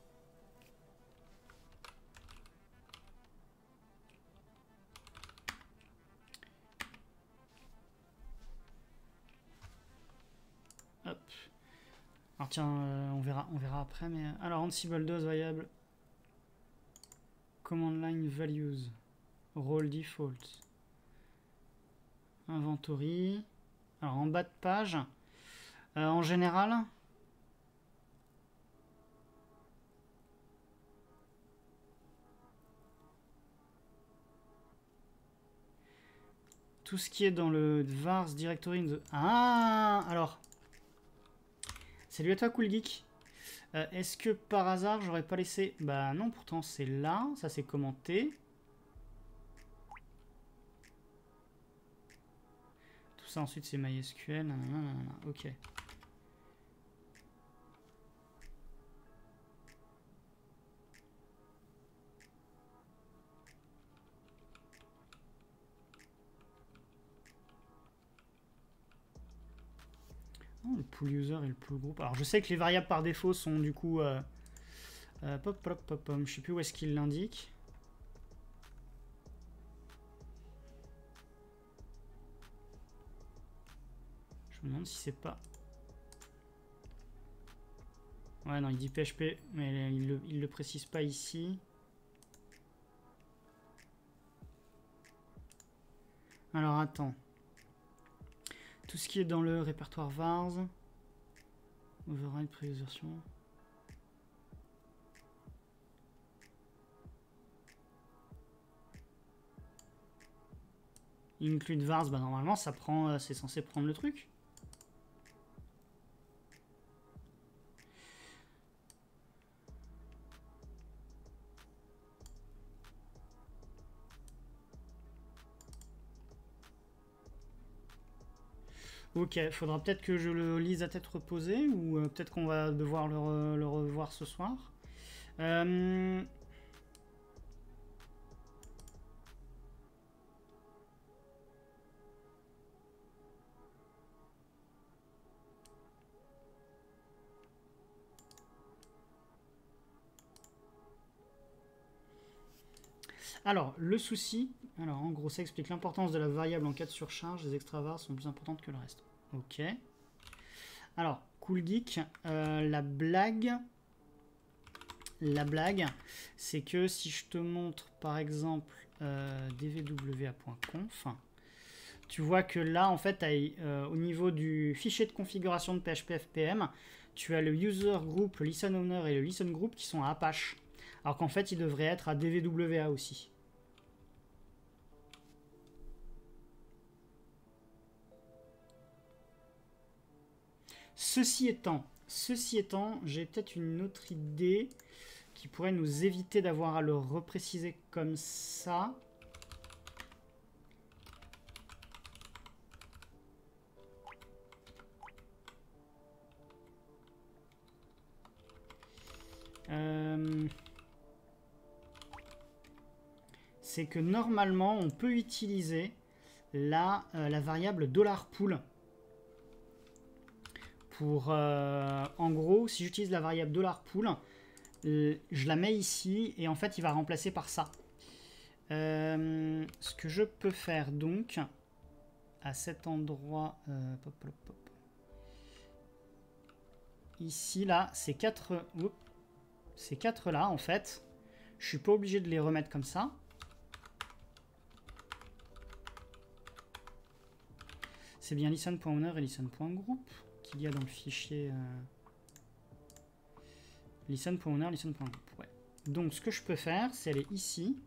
Hop. Alors, tiens, on verra après. Mais alors, Ansible DOS variable. Command line values. Role default. Inventory. Alors, en bas de page. En général. Tout ce qui est dans le vars directory in the... Ah, alors. Salut à toi, Cool Geek. Est-ce que par hasard, j'aurais pas laissé... Bah non, pourtant c'est là, ça c'est commenté. Tout ça ensuite c'est MySQL. Nanana, ok. Le pool user et le pool groupe. Alors je sais que les variables par défaut sont du coup je sais plus où est-ce qu'il l'indique. Je me demande si c'est pas. Ouais non, il dit PHP mais il le précise pas ici. Alors attends. Tout ce qui est dans le répertoire vars, override previous version. Include vars, bah normalement ça prend, c'est censé prendre le truc. Ok, faudra peut-être que je le lise à tête reposée, ou peut-être qu'on va devoir le revoir ce soir. Alors, le souci, alors en gros, ça explique l'importance de la variable en cas de surcharge. Les extravars sont plus importantes que le reste. Ok. Alors, cool geek, la blague, c'est que si je te montre, par exemple, dvwa.conf, tu vois que là, en fait, au niveau du fichier de configuration de PHP-FPM, tu as le user group, le listen owner et le listen group qui sont à Apache. Alors qu'en fait, il devrait être à DVWA aussi. Ceci étant, j'ai peut-être une autre idée qui pourrait nous éviter d'avoir à le repréciser comme ça. C'est que normalement on peut utiliser la variable $pool pour en gros, si j'utilise la variable $pool, je la mets ici et en fait il va remplacer par ça. Ce que je peux faire donc à cet endroit, ici là, ces quatre là en fait, je suis pas obligé de les remettre comme ça. C'est bien listen.owner et listen.group qu'il y a dans le fichier listen.owner, listen.group. Ouais. Donc ce que je peux faire, c'est aller ici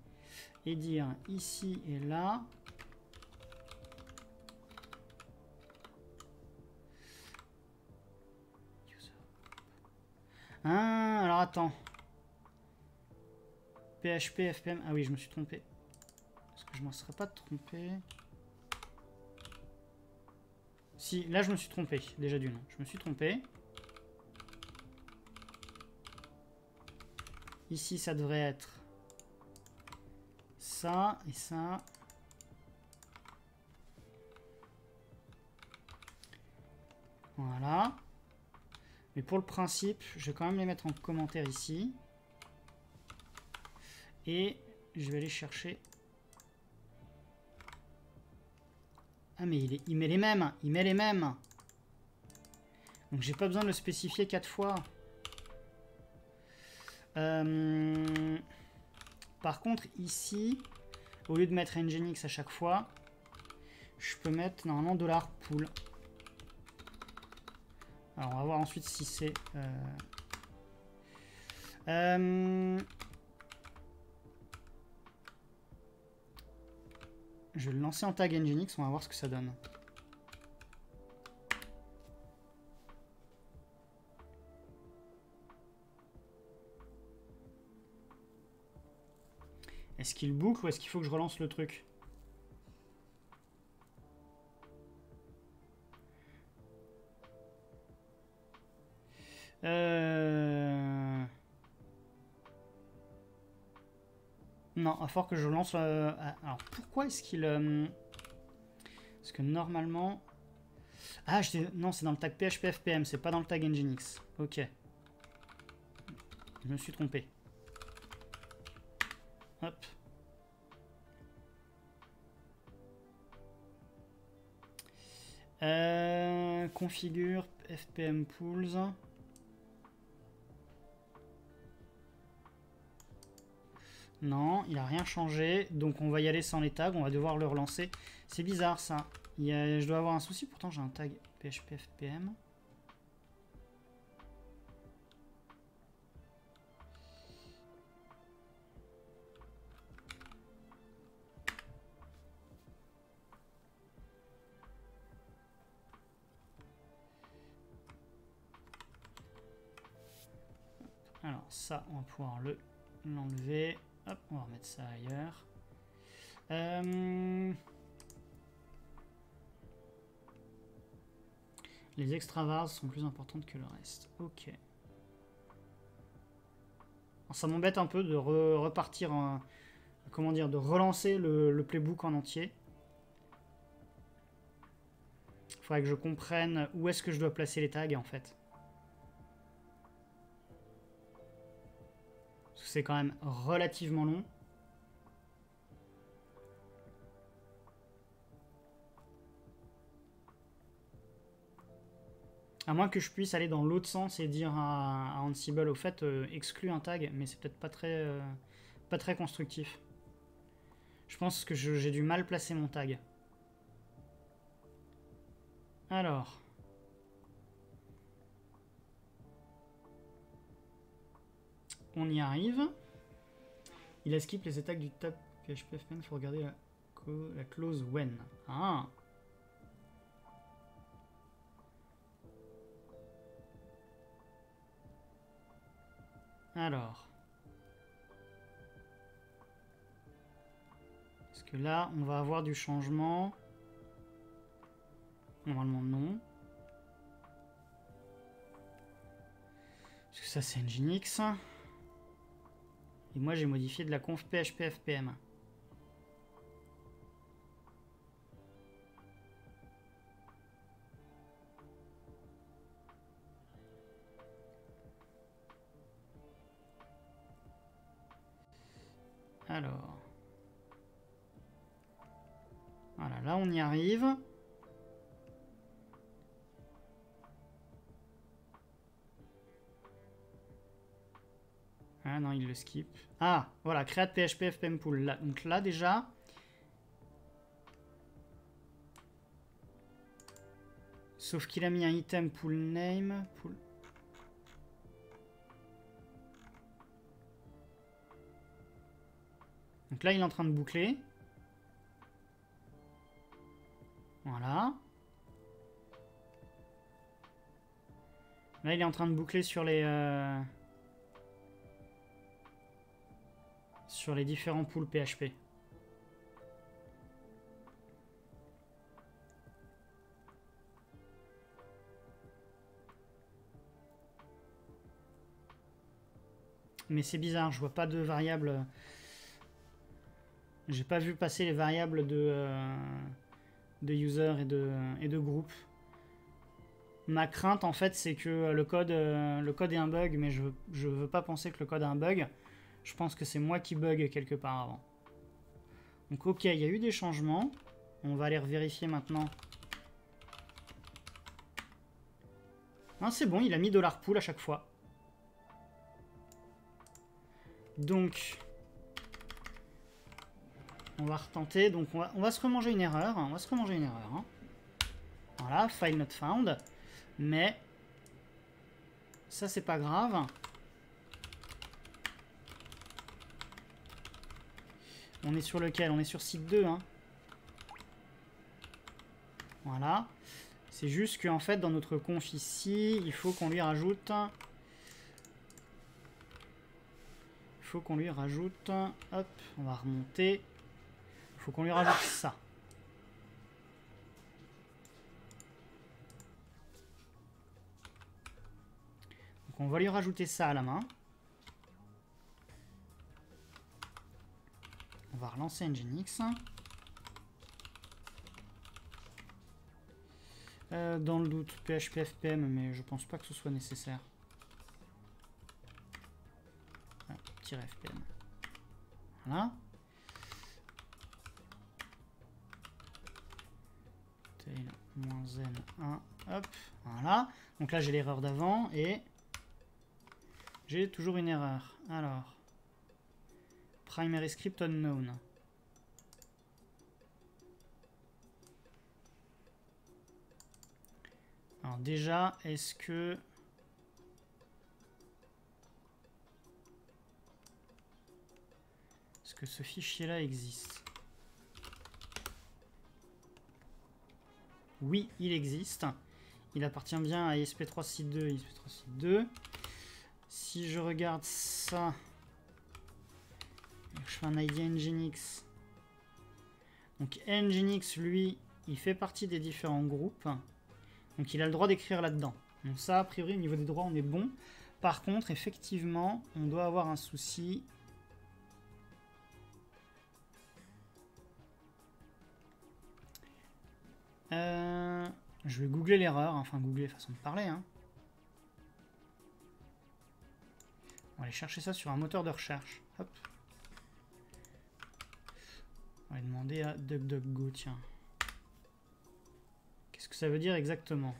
et dire ici et là user. Ah, alors attends. PHP, FPM. Ah oui, je me suis trompé. Est-ce que je m'en serais pas trompé? Si, là je me suis trompé, déjà du nom, je me suis trompé. Ici ça devrait être ça et ça. Voilà. Mais pour le principe, je vais quand même les mettre en commentaire ici. Et je vais aller chercher... Ah mais il met les mêmes, donc j'ai pas besoin de le spécifier 4 fois. Par contre ici, au lieu de mettre NGINX à chaque fois, je peux mettre normalement $pool. Alors on va voir ensuite si c'est... Je vais le lancer en tag NGINX, on va voir ce que ça donne. Est-ce qu'il boucle ou est-ce qu'il faut que je relance le truc? Non, il va falloir que je lance... alors, pourquoi est-ce qu'il... Parce que normalement... Ah, non, c'est dans le tag PHP-FPM, c'est pas dans le tag NGINX. Ok. Je me suis trompé. Hop. Configure FPM pools... Non, il n'a rien changé, donc on va y aller sans les tags, on va devoir le relancer. C'est bizarre ça, je dois avoir un souci, pourtant j'ai un tag PHP-FPM. Alors ça, on va pouvoir l'enlever. Hop, on va remettre ça ailleurs. Les extravars sont plus importantes que le reste. Ok. Alors, ça m'embête un peu de repartir en... Comment dire, de relancer le playbook en entier. Il faudrait que je comprenne où est-ce que je dois placer les tags en fait. Parce que c'est quand même relativement long. À moins que je puisse aller dans l'autre sens et dire à Ansible, au fait, exclue un tag, mais c'est peut-être pas très constructif. Je pense que j'ai du mal placer mon tag. Alors. On y arrive. Il a skip les attaques du tab PHP-FPM, il faut regarder la clause when. Ah. Alors. Est-ce que là, on va avoir du changement? Normalement, non. Parce que ça, c'est NGINX. Et moi, j'ai modifié de la conf PHP-FPM. Alors, voilà, là on y arrive. Ah non, il le skip. Ah, voilà, create PHP FPM pool. Là, donc là déjà, sauf qu'il a mis un item pool name, pool. Donc là, il est en train de boucler. Voilà. Là, il est en train de boucler sur les différents pools PHP. Mais c'est bizarre, je vois pas de variable... J'ai pas vu passer les variables de user et de groupe. Ma crainte en fait c'est que le code est un bug, mais je veux pas penser que le code est un bug. Je pense que c'est moi qui bug quelque part avant. Donc ok, il y a eu des changements. On va aller revérifier maintenant. Non, c'est bon, il a mis $pool à chaque fois. Donc... On va retenter, donc on va se remanger une erreur, hein, on va se remanger une erreur. Hein. Voilà, file not found, mais ça c'est pas grave. On est sur lequel? On est sur site 2. Hein. Voilà, c'est juste qu'en fait dans notre conf ici, il faut qu'on lui rajoute... Hop, on va remonter... Faut qu'on lui rajoute ça. Donc on va lui rajouter ça à la main. On va relancer NGINX. Dans le doute, PHP-FPM, mais je pense pas que ce soit nécessaire. Ah, -FPM. Voilà. -n1, hop, voilà. Donc là j'ai l'erreur d'avant et j'ai toujours une erreur. Alors, primary script unknown. Alors déjà, est-ce que... ce fichier-là existe ? Oui, il existe. Il appartient bien à ISP3 site 2 et ISP3 site 2. Si je regarde ça, je fais un ID NGINX. Donc NGINX, lui, il fait partie des différents groupes. Donc il a le droit d'écrire là-dedans. Donc ça, a priori, au niveau des droits, on est bon. Par contre, effectivement, on doit avoir un souci. Je vais googler l'erreur, enfin googler façon de parler. On va aller chercher ça sur un moteur de recherche. Hop. On va demander à DuckDuckGo, tiens. Qu'est-ce que ça veut dire exactement?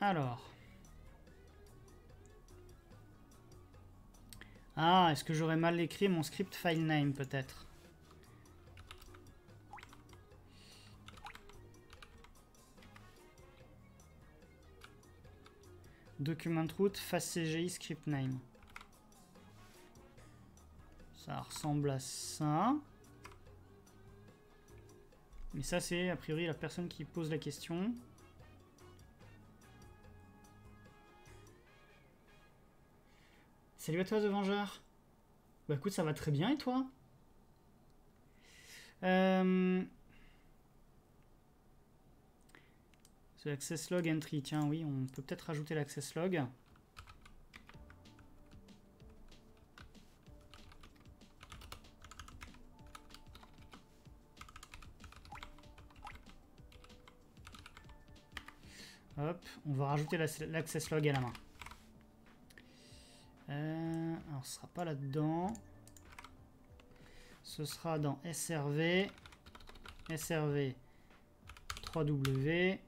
Alors. Ah, est-ce que j'aurais mal écrit mon script file name peut-être? Document root facegi script name. Ça ressemble à ça. Mais ça, c'est a priori la personne qui pose la question. Salut à toi, The Vengeur. Bah écoute, ça va très bien, et toi? C'est l'access log entry. Tiens, oui, on peut peut-être rajouter l'access log. Hop, on va rajouter l'access log à la main. Alors, ce sera pas là-dedans. Ce sera dans SRV, SRV 3W.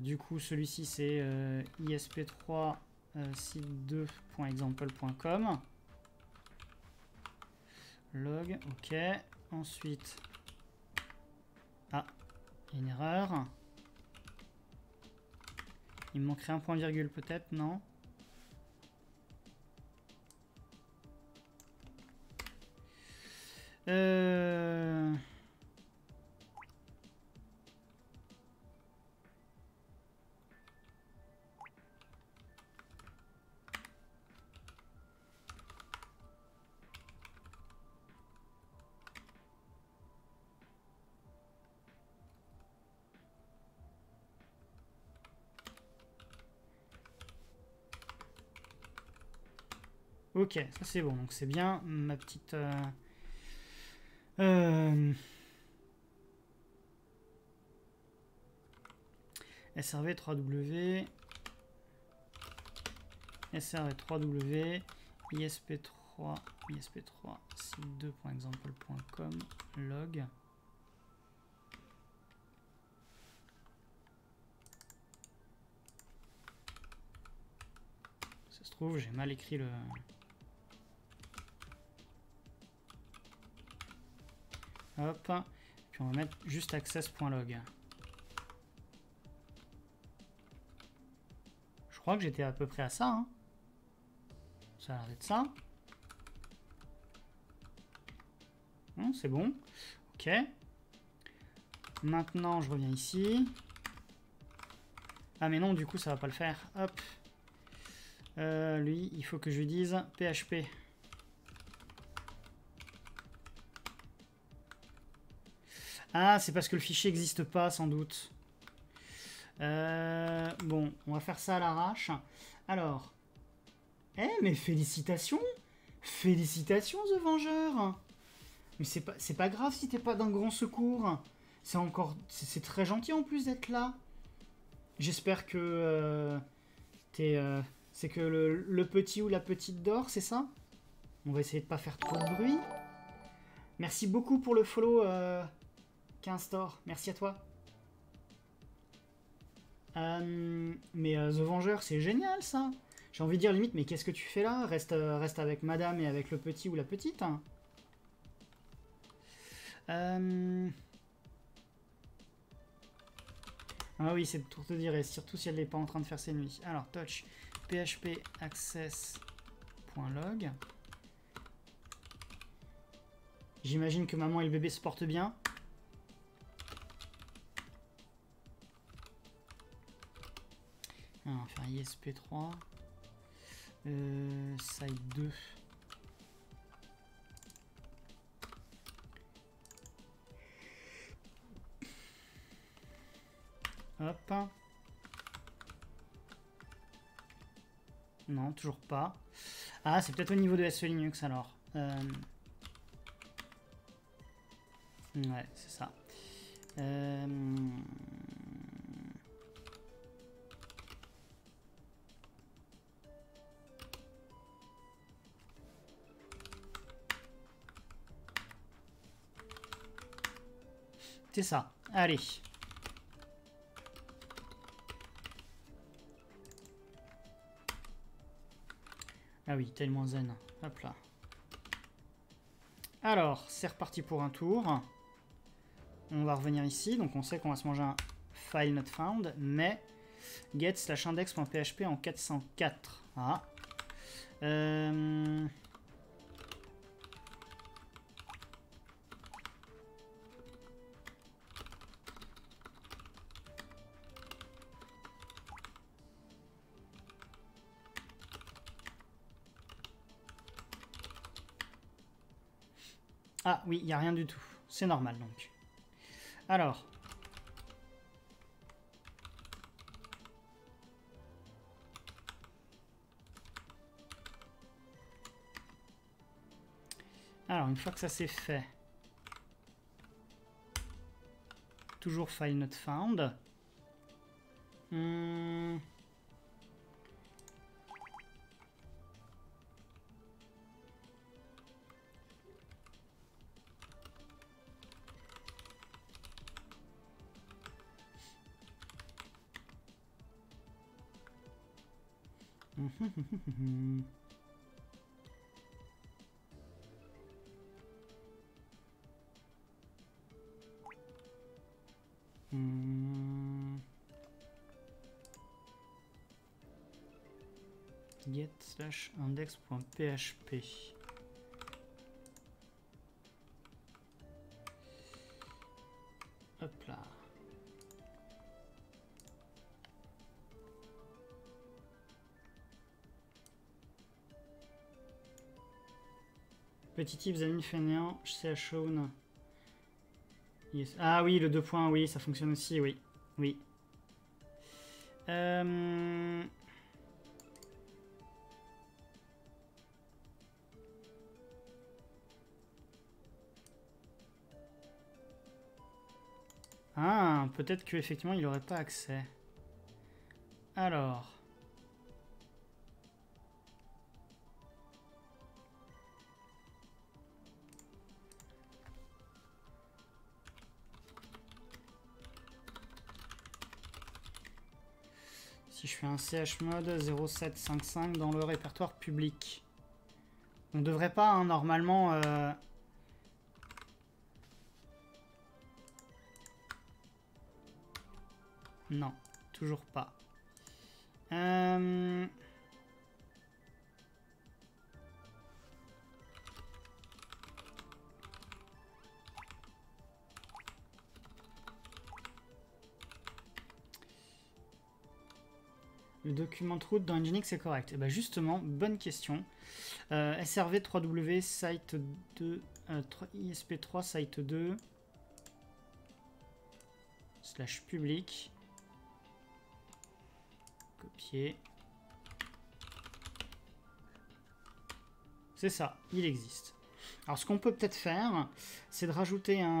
Du coup, celui-ci, c'est isp3 site2.example.com. Log, OK. Ensuite, ah, il y a une erreur. Il me manquerait un point virgule peut-être, non? Ok, ça c'est bon, donc c'est bien ma petite... SRV3W, SRV3W, ISP3, ISP3, site2.example.com, log. Ça se trouve, j'ai mal écrit le... Hop, puis on va mettre juste access.log. Je crois que j'étais à peu près à ça. Ça a l'air d'être ça. Bon, c'est bon. Ok. Maintenant, je reviens ici. Ah mais non, du coup, ça va pas le faire. Hop. Lui, il faut que je lui dise PHP. Ah, c'est parce que le fichier n'existe pas, sans doute. Bon, on va faire ça à l'arrache. Alors. Eh, mais félicitations! Félicitations, The Vengeur! Mais c'est pas grave si t'es pas d'un grand secours. C'est encore... C'est très gentil, en plus, d'être là. J'espère que... c'est que le petit ou la petite dort, c'est ça? On va essayer de pas faire trop de bruit. Merci beaucoup pour le follow... 15 stores, merci à toi. Mais The Vengeur, c'est génial ça. J'ai envie de dire limite, mais qu'est-ce que tu fais là? Reste avec madame et avec le petit ou la petite. Ah oui, c'est pour te dire, et surtout si elle n'est pas en train de faire ses nuits. Alors, touch php access.log. J'imagine que maman et le bébé se portent bien. On va faire ISP3, site 2, Hop. Non, toujours pas. Ah, c'est peut-être au niveau de SE Linux alors. Ouais, c'est ça. C'est ça. Allez. Ah oui, tellement zen. Hop là. Alors, c'est reparti pour un tour. On va revenir ici. Donc, on sait qu'on va se manger un file not found, mais get/index.php en 404. Ah. Ah oui, il n'y a rien du tout. C'est normal donc. Alors. Alors, une fois que ça c'est fait. Toujours file not found. Get/index.php. Hop là. Petit tips, amis fainéants, je sais à Shaun. Yes. Ah oui, le 2 points, oui, ça fonctionne aussi, oui. Oui. Ah, peut-être qu'effectivement, il n'aurait pas accès. Alors... Si je fais un chmod 0755 dans le répertoire public. On devrait pas, hein, normalement... Non, toujours pas. Le document de route dans NGINX est correct. Et bah justement, bonne question. SRV 3W site 2 ISP3 site 2 / public. Copier. C'est ça, il existe. Alors ce qu'on peut peut-être faire, c'est de rajouter un...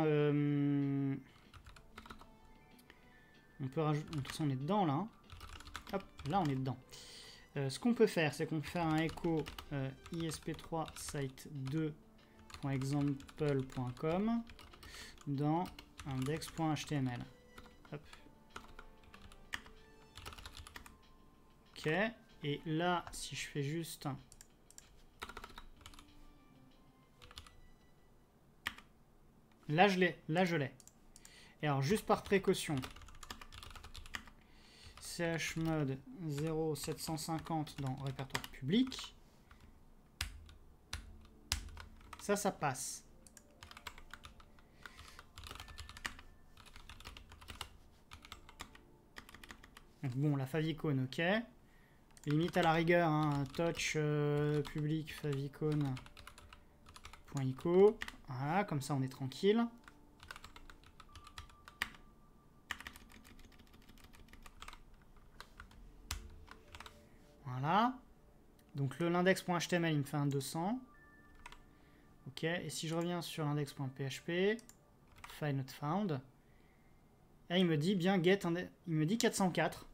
On peut rajouter... De toute façon, on est dedans là. Hop, là on est dedans. Ce qu'on peut faire, c'est qu'on fait un echo isp3 site2.example.com dans index.html. Hop. Ok. Et là, si je fais juste... Là, je l'ai. Là, je l'ai. Et alors, juste par précaution... chmod 0750 dans répertoire public. Ça, ça passe. Donc bon, la favicon, ok. Limite à la rigueur, hein, touch public favicon.ico. Voilà, comme ça on est tranquille. Voilà. Donc l'index.html, il me fait un 200. OK. Et si je reviens sur l'index.php, file not found, et il me dit bien get, il me dit 404.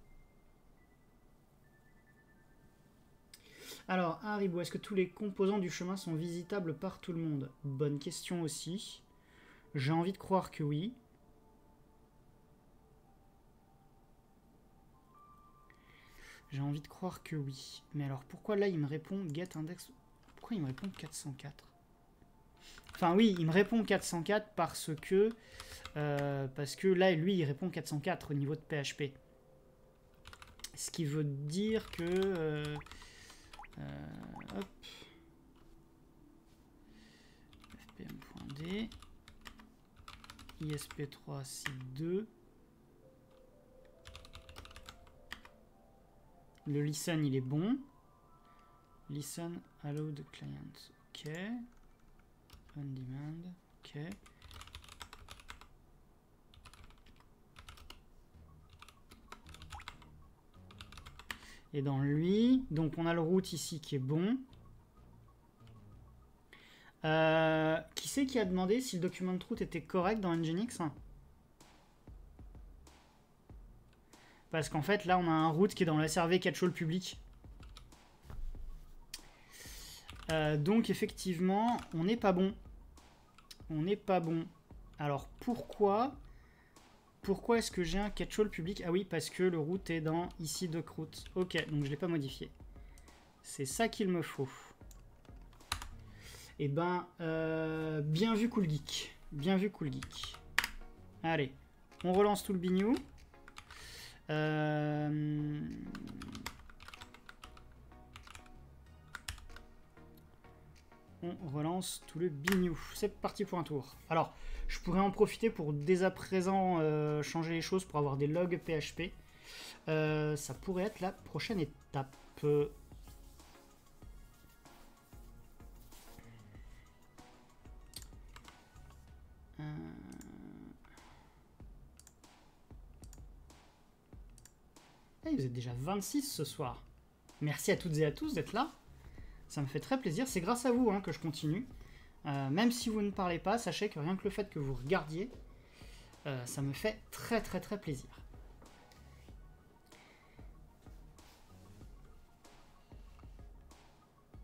Alors, Haribo, est-ce que tous les composants du chemin sont visitables par tout le monde? Bonne question aussi. J'ai envie de croire que oui. J'ai envie de croire que oui. Mais alors, pourquoi là, il me répond get index? Pourquoi il me répond 404? Enfin, oui, il me répond 404 parce que là, lui, il répond 404 au niveau de PHP. Ce qui veut dire que... hop. fpm.d ISP3 site 2. Le listen, il est bon. Listen allowed client. OK. On demand. OK. Et dans lui, donc on a le route ici qui est bon. Qui c'est qui a demandé si le document de route était correct dans NGINX? Parce qu'en fait, là, on a un route qui est dans le SRV catch all public. Donc, effectivement, on n'est pas bon. On n'est pas bon. Alors, pourquoi? Pourquoi est-ce que j'ai un catch-all public? Ah oui, parce que le route est dans ici docroot. OK, donc je ne l'ai pas modifié. C'est ça qu'il me faut. Et ben, bien vu Cool Geek. Bien vu Cool Geek. Allez, on relance tout le bignou. On relance tout le bignou. C'est parti pour un tour. Alors, je pourrais en profiter pour dès à présent changer les choses pour avoir des logs PHP. Ça pourrait être la prochaine étape. Hey, vous êtes déjà 26 ce soir. Merci à toutes et à tous d'être là. Ça me fait très plaisir, c'est grâce à vous hein, que je continue. Même si vous ne parlez pas, sachez que rien que le fait que vous regardiez, ça me fait très plaisir.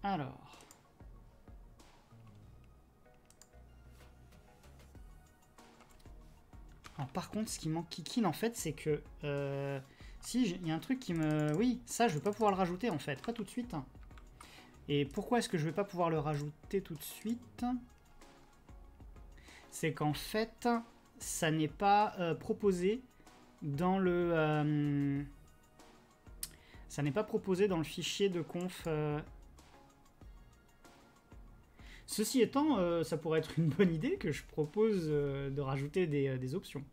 Alors... Alors par contre, ce qui m'enquiquine en fait, c'est que... si, il y a un truc qui me... Oui, ça, je ne vais pas pouvoir le rajouter en fait, pas tout de suite. Et pourquoi est-ce que je ne vais pas pouvoir le rajouter tout de suite? C'est qu'en fait, ça n'est pas proposé dans le... ça n'est pas proposé dans le fichier de conf. Ceci étant, ça pourrait être une bonne idée que je propose de rajouter des options.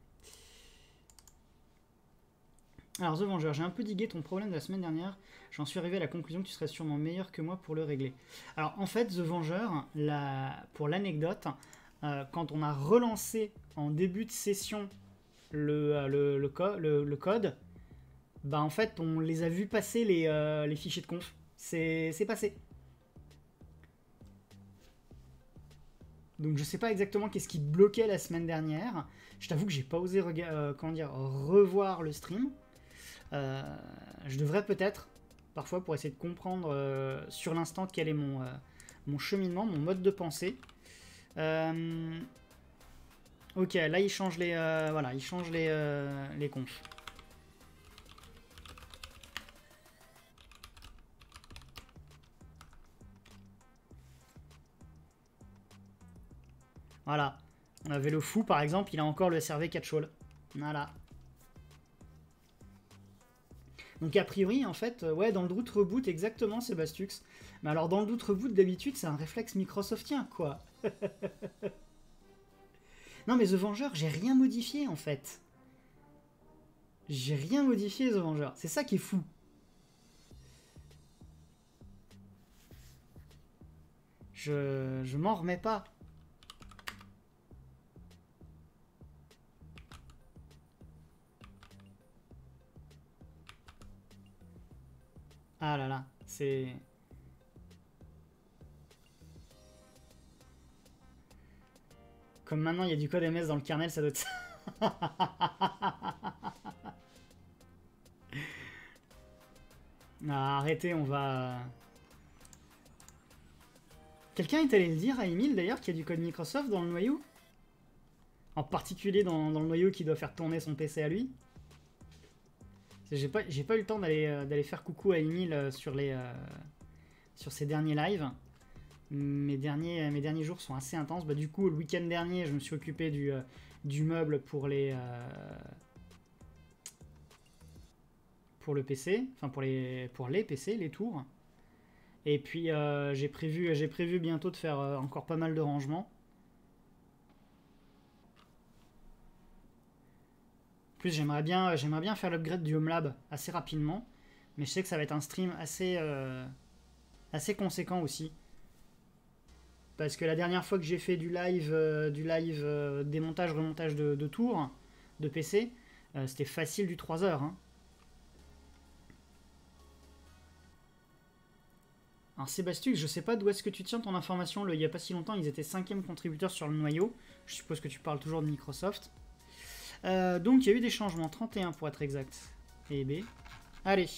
Alors The Vengeur, j'ai un peu digué ton problème de la semaine dernière, j'en suis arrivé à la conclusion que tu serais sûrement meilleur que moi pour le régler. Alors en fait The Vengeur, pour l'anecdote, quand on a relancé en début de session le code, bah en fait on les a vus passer les fichiers de conf, c'est passé. Donc je sais pas exactement qu'est-ce qui bloquait la semaine dernière, je t'avoue que j'ai pas osé revoir le stream. Je devrais peut-être, parfois, pour essayer de comprendre sur l'instant quel est mon cheminement, mon mode de pensée. OK, là, il change les, voilà, il change les confs. Voilà, on avait le fou, par exemple, il a encore le SRV catch-all. Voilà. Donc a priori, en fait, ouais, dans le root reboot, exactement, Sébastux. Mais alors dans le root reboot, d'habitude, c'est un réflexe Microsoftien, quoi. Non, mais The Vengeur, j'ai rien modifié, en fait. J'ai rien modifié, The Vengeur. C'est ça qui est fou. Je m'en remets pas. Ah là là, C'est... Comme maintenant, il y a du code MS dans le kernel, ça doit être ça. Ah, arrêtez, on va... Quelqu'un est allé le dire à Emile, d'ailleurs, qu'il y a du code Microsoft dans le noyau? En particulier dans le noyau qui doit faire tourner son PC à lui. J'ai pas eu le temps d'aller faire coucou à Emile sur ses derniers lives. Mes derniers jours sont assez intenses. Bah, du coup, le week-end dernier, je me suis occupé du meuble pour le PC, enfin pour les PC, les tours. Et puis j'ai prévu bientôt de faire encore pas mal de rangements. En plus, j'aimerais bien faire l'upgrade du Home Lab assez rapidement, mais je sais que ça va être un stream assez conséquent aussi. Parce que la dernière fois que j'ai fait du live démontage, remontage de tours, de PC, c'était facile du 3 heures. Hein. Alors Sébastien, je sais pas d'où est-ce que tu tiens ton information. Il n'y a pas si longtemps, ils étaient 5e contributeurs sur le noyau. Je suppose que tu parles toujours de Microsoft. Donc il y a eu des changements, 31 pour être exact. Et B. Allez.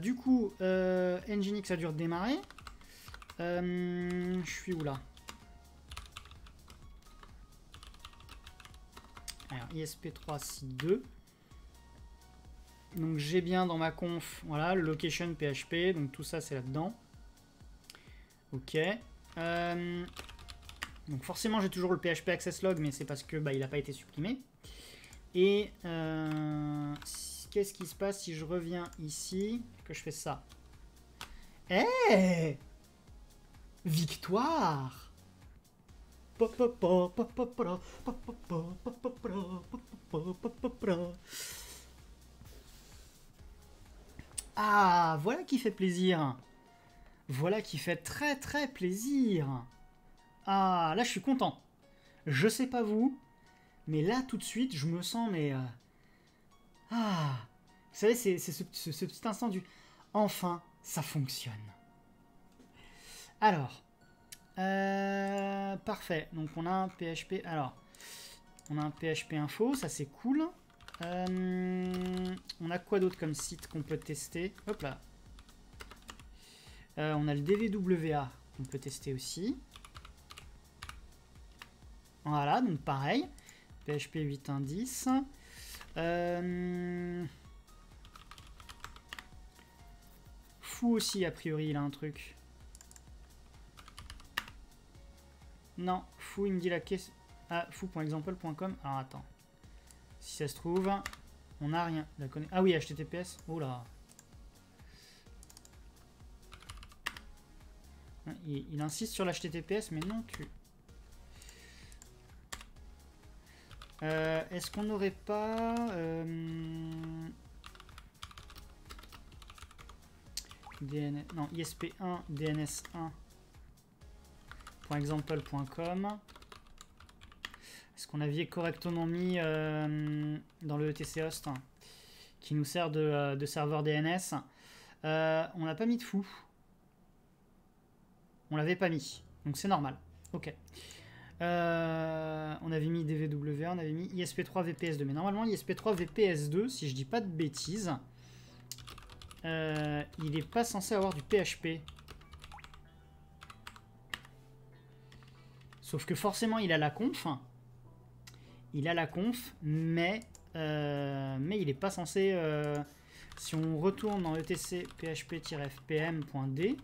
Du coup, NGINX a dû redémarrer. Je suis où là? Alors, ISP3, site 2. Donc, j'ai bien dans ma conf, voilà, le location PHP. Donc, tout ça, c'est là-dedans. Ok. Donc, forcément, j'ai toujours le PHP access log, mais c'est parce que bah, il n'a pas été supprimé. Et qu'est-ce qui se passe si je reviens ici, que je fais ça? Hey! Victoire! Ah, voilà qui fait plaisir! Voilà qui fait très très plaisir! Ah, là je suis content! Je sais pas vous, mais là tout de suite je me sens mais... Ah! Vous savez, c'est ce petit instant du... Enfin, ça fonctionne! Alors, parfait, donc on a un PHP, alors, on a un PHP info, ça c'est cool. On a quoi d'autre comme site qu'on peut tester? Hop là. On a le DVWA qu'on peut tester aussi. Voilà, donc pareil, PHP 8.1.10. Fou aussi, a priori, il a un truc. Non, fou, il me dit la caisse. Ah, fou.example.com. Alors attends. Si ça se trouve, on n'a rien. Ah oui, HTTPS. Oh là. Il insiste sur l'HTTPS, mais non, tu. Est-ce qu'on n'aurait pas. DNS. Non, ISP1, DNS1. Example.com. Est-ce qu'on avait correctement mis dans le etc host qui nous sert de serveur DNS? On n'a pas mis de fou. On l'avait pas mis, donc c'est normal. Ok. On avait mis DVWA, on avait mis ISP3 VPS2, mais normalement ISP3 VPS2, si je dis pas de bêtises, il n'est pas censé avoir du PHP. Sauf que forcément, il a la conf, mais il n'est pas censé... si on retourne dans etc php-fpm.d,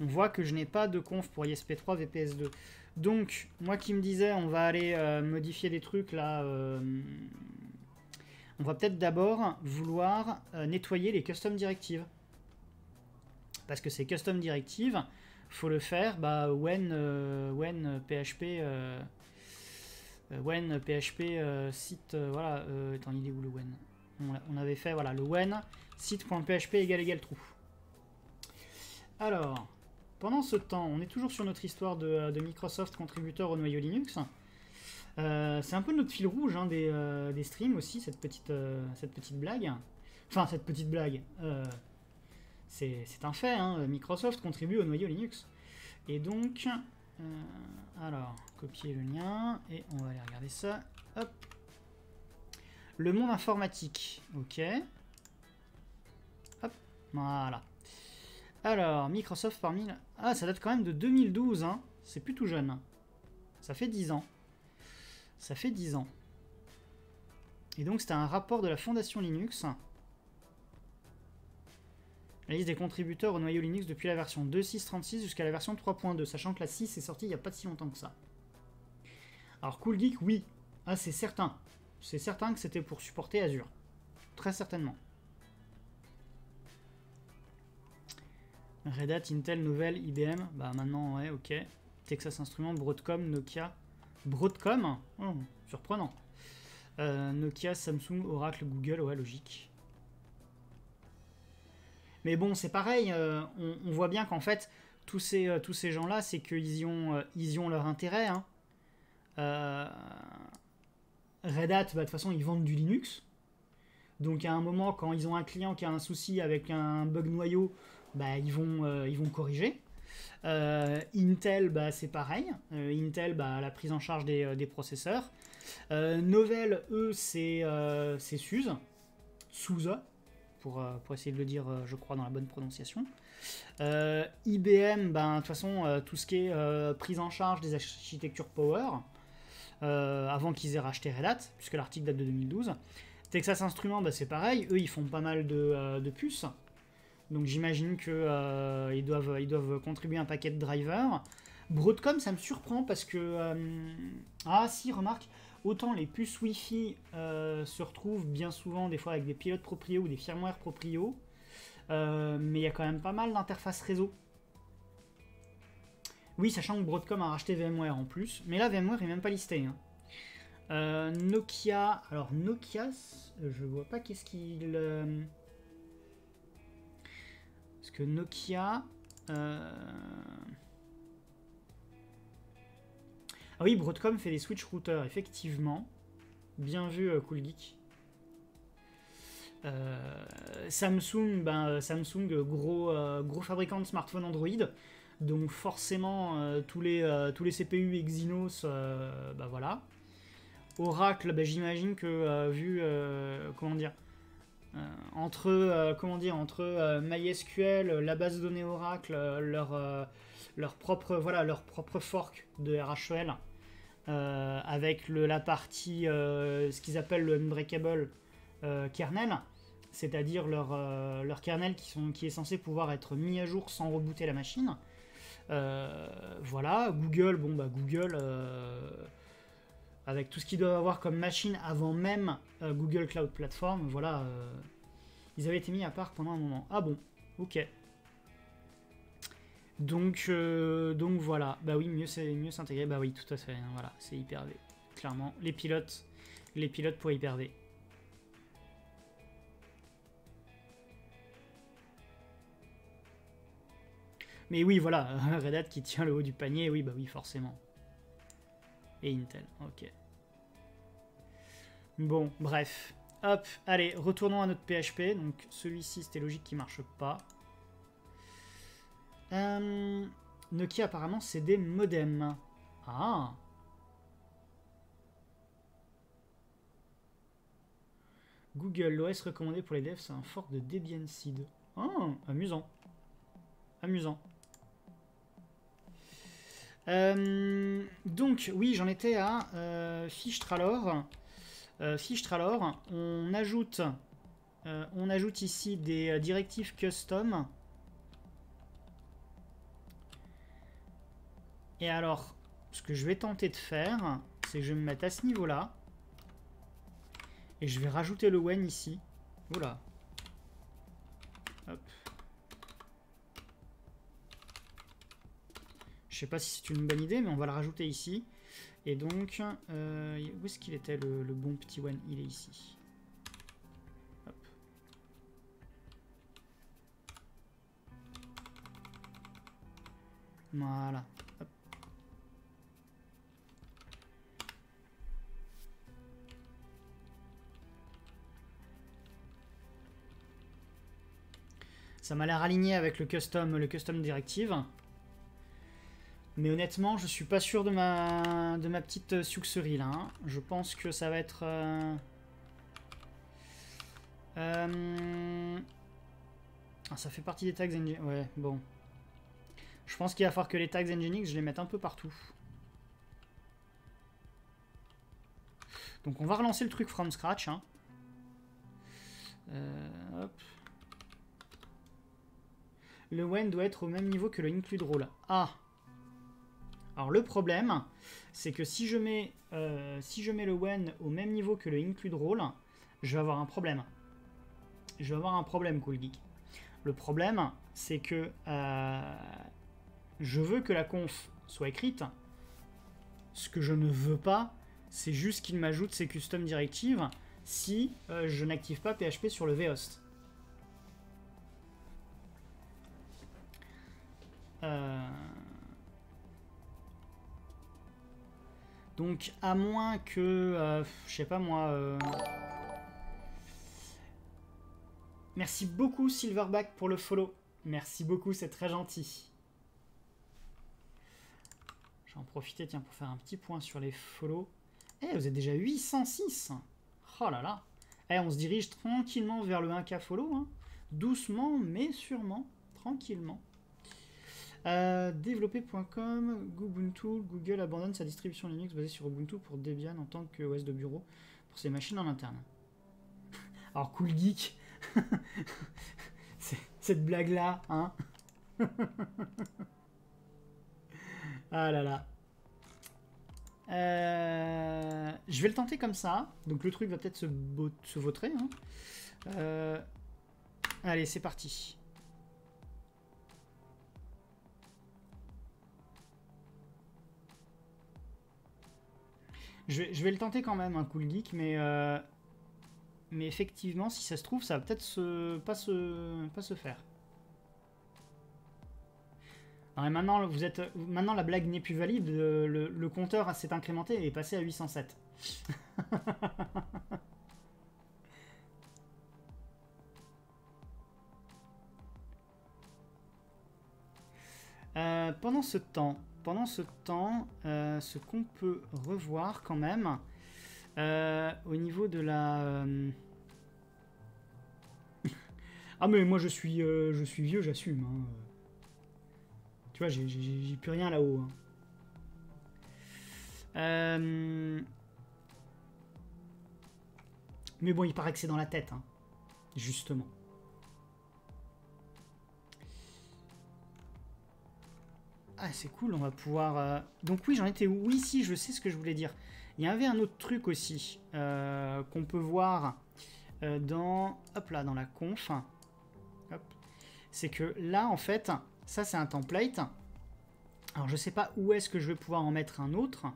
on voit que je n'ai pas de conf pour ISP3 VPS2. Donc, moi qui me disais, on va aller modifier des trucs là... on va peut-être d'abord vouloir nettoyer les custom directives. Parce que ces custom directives... Faut le faire, bah, when PHP site, voilà, attends, il est où le when? On avait fait, voilà, le when site.php = true. Alors, pendant ce temps, on est toujours sur notre histoire de Microsoft contributeur au noyau Linux. C'est un peu notre fil rouge hein, des streams aussi, cette petite blague. Enfin, cette petite blague. C'est un fait, hein. Microsoft contribue au noyau Linux. Et donc, alors, copier le lien, et on va aller regarder ça. Hop. Le monde informatique, ok. Hop, voilà. Alors, Microsoft parmi... Ah, ça date quand même de 2012, hein. C'est plus tout jeune. Ça fait 10 ans. Ça fait 10 ans. Et donc, c'était un rapport de la Fondation Linux. La liste des contributeurs au noyau Linux depuis la version 2.6.36 jusqu'à la version 3.2, sachant que la 6 est sortie il n'y a pas si longtemps que ça. Alors, Cool Geek, oui. Ah, c'est certain. C'est certain que c'était pour supporter Azure. Très certainement. Red Hat, Intel, Novell, IBM. Bah maintenant, ouais, ok. Texas Instruments, Broadcom, Nokia. Broadcom, oh, surprenant. Nokia, Samsung, Oracle, Google, ouais, logique. Mais bon, c'est pareil, on voit bien qu'en fait, tous ces gens-là, c'est qu'ils y ont, leur intérêt. Hein. Red Hat, bah, de toute façon, ils vendent du Linux. Donc à un moment, quand ils ont un client qui a un souci avec un bug noyau, bah, ils vont corriger. Intel, bah, c'est pareil. Intel, bah, la prise en charge des processeurs. Novell, eux, c'est SUSE. SUSE, pour essayer de le dire, je crois, dans la bonne prononciation. IBM, bah, de toute façon, tout ce qui est prise en charge des architectures Power, avant qu'ils aient racheté Red Hat, puisque l'article date de 2012. Texas Instruments, bah, c'est pareil. Eux, ils font pas mal de puces. Donc j'imagine qu'ils doivent contribuer un paquet de drivers. Broadcom, ça me surprend parce que... ah si, remarque, autant les puces Wi-Fi se retrouvent bien souvent des fois avec des pilotes proprio ou des firmware proprio, mais il y a quand même pas mal d'interfaces réseau. Oui, sachant que Broadcom a racheté VMware en plus, mais là VMware n'est même pas listé. Hein. Nokia, alors Nokia, je vois pas qu'est-ce qu'il... Parce que Nokia... Ah oui, Broadcom fait des switch routeurs, effectivement. Bien vu, Cool Geek. Samsung, ben, Samsung, gros fabricant de smartphones Android. Donc forcément, tous les CPU Exynos, ben voilà. Oracle, ben, j'imagine que vu... comment dire, entre MySQL, la base de données Oracle, leur propre fork de RHEL, avec la partie ce qu'ils appellent le unbreakable kernel, c'est-à-dire leur kernel qui est censé pouvoir être mis à jour sans rebooter la machine. Voilà, Google, bon bah Google, avec tout ce qu'ils doivent avoir comme machine avant même Google Cloud Platform, voilà, ils avaient été mis à part pendant un moment. Ah bon, ok. Donc voilà, bah oui, mieux s'intégrer, bah oui, tout à fait, hein, voilà, c'est Hyper-V, clairement, les pilotes pour Hyper-V. Mais oui, voilà, Red Hat qui tient le haut du panier, oui, bah oui, forcément. Et Intel, ok. Bon, bref. Hop, allez, retournons à notre PHP. Donc, celui-ci, c'était logique qu'il marche pas. Nokia, apparemment, c'est des modems. Ah. Google, l'OS recommandé pour les devs, c'est un fork de Debian Seed. Oh, amusant. Amusant. Donc oui, j'en étais à Fichtralor. Fichtralor, on ajoute ici des directives custom. Et alors, ce que je vais tenter de faire, c'est que je vais me mettre à ce niveau-là et je vais rajouter le when ici. Oula. Hop. Je sais pas si c'est une bonne idée, mais on va le rajouter ici. Et donc, où est-ce qu'il était le bon petit one? Il est ici. Hop. Voilà. Hop. Ça m'a l'air aligné avec le custom directive. Mais honnêtement, je suis pas sûr de ma petite succerie là. Hein. Je pense que ça va être... Ah, ça fait partie des tags NGINX. Ouais, bon. Je pense qu'il va falloir que les tags NGINX, je les mette un peu partout. Donc on va relancer le truc from scratch. Hein. Hop. Le when doit être au même niveau que le include role. Ah. Alors le problème, c'est que si je mets, le when au même niveau que le include role, je vais avoir un problème. Je vais avoir un problème, cool geek. Le problème, c'est que je veux que la conf soit écrite. Ce que je ne veux pas, c'est juste qu'il m'ajoute ces custom directives si je n'active pas PHP sur le vhost. Donc, à moins que, je sais pas moi... Merci beaucoup Silverback pour le follow. Merci beaucoup, c'est très gentil. J'en profiter, tiens, pour faire un petit point sur les follow. Eh, vous êtes déjà 806. Oh là là. Eh, on se dirige tranquillement vers le 1K follow. Hein. Doucement, mais sûrement. Tranquillement. Développer.com, Ubuntu, Google abandonne sa distribution Linux basée sur Ubuntu pour Debian en tant que OS de bureau pour ses machines en interne. Alors cool geek, cette blague là, hein. Ah là là. Je vais le tenter comme ça, donc le truc va peut-être se vautrer. Hein. Allez, c'est parti. Je vais le tenter quand même, un cool geek, mais effectivement, si ça se trouve, ça va peut-être pas se faire. Alors, et maintenant, maintenant, la blague n'est plus valide, le compteur s'est incrémenté et est passé à 807. Pendant ce temps, ce qu'on peut revoir quand même, au niveau de la... Ah mais moi je suis vieux, j'assume. Hein. Tu vois, j'ai plus rien là-haut. Hein. Mais bon, il paraît que c'est dans la tête, hein, justement. Ah, c'est cool, on va pouvoir... Donc oui, j'en étais où? Oui, si, je sais ce que je voulais dire. Il y avait un autre truc aussi qu'on peut voir dans... Hop là, dans la conf. C'est que là, en fait, ça, c'est un template. Alors, je sais pas où est-ce que je vais pouvoir en mettre un autre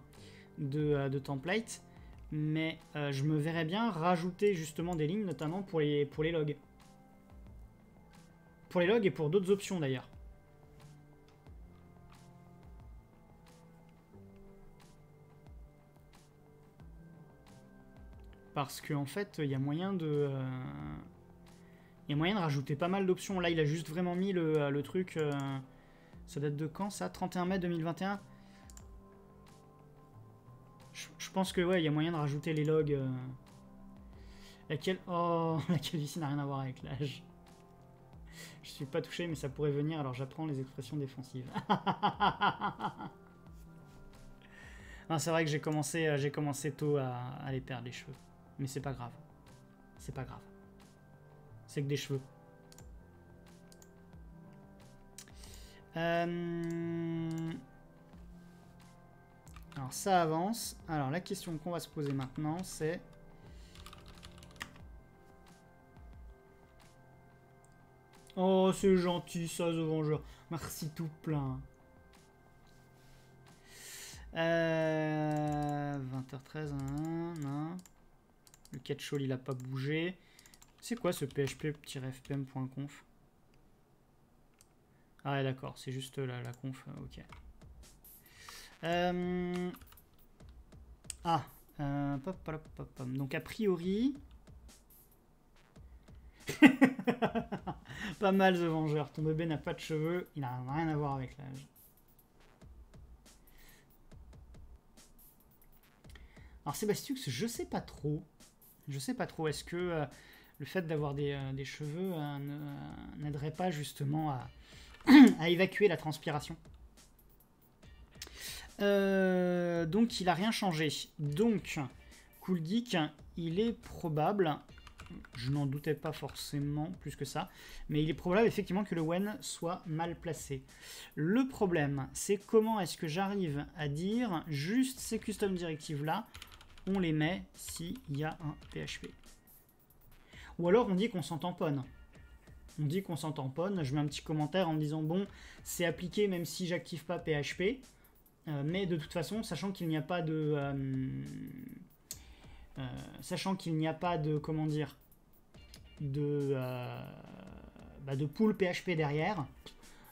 de template, mais je me verrais bien rajouter justement des lignes, notamment pour les logs. Pour les logs et pour d'autres options, d'ailleurs. Parce qu'en fait, il y a moyen de rajouter pas mal d'options. Là, il a juste vraiment mis le truc... ça date de quand, ça? 31 mai 2021 je pense que, ouais, il y a moyen de rajouter les logs. Laquelle... Oh, la calvitie n'a rien à voir avec l'âge. Je suis pas touché, mais ça pourrait venir, alors j'apprends les expressions défensives. C'est vrai que j'ai commencé tôt à les perdre, les cheveux. Mais c'est pas grave. C'est pas grave. C'est que des cheveux. Alors ça avance. Alors la question qu'on va se poser maintenant, c'est... Oh, c'est gentil ça, The Vengeur. Merci tout plein. 20h13, non. Le catch-all il a pas bougé. C'est quoi ce php-fpm.conf? Ah ouais, d'accord, c'est juste la conf, ok. Donc a priori... Pas mal The Vengeur, ton bébé n'a pas de cheveux, il n'a rien à voir avec l'âge. Alors Sébastien, je sais pas trop, est-ce que le fait d'avoir des cheveux n'aiderait pas justement à évacuer la transpiration? Donc il a rien changé, donc Cool Geek, il est probable, je n'en doutais pas forcément plus que ça, mais il est probable effectivement que le when soit mal placé. Le problème, c'est comment est-ce que j'arrive à dire juste ces custom directives là, on les met s'il y a un PHP. Ou alors on dit qu'on s'en tamponne. Je mets un petit commentaire en me disant bon, c'est appliqué même si j'active pas PHP, mais de toute façon, sachant qu'il n'y a pas de... comment dire, de pool PHP derrière,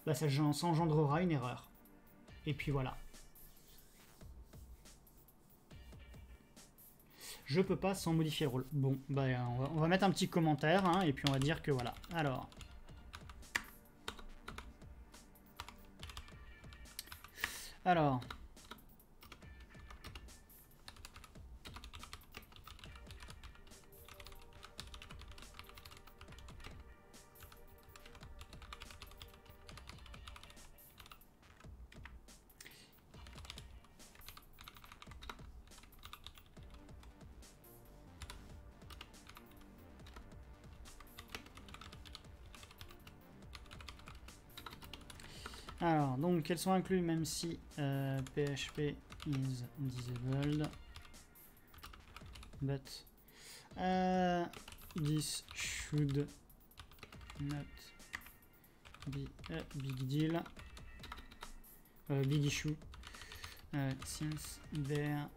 bah ça engendrera une erreur. Et puis voilà. Je peux pas sans modifier le rôle. Bon, bah on va mettre un petit commentaire, hein, et puis on va dire que voilà. Alors... donc elles sont incluses même si PHP is disabled, but this should not be a big deal, big issue, since there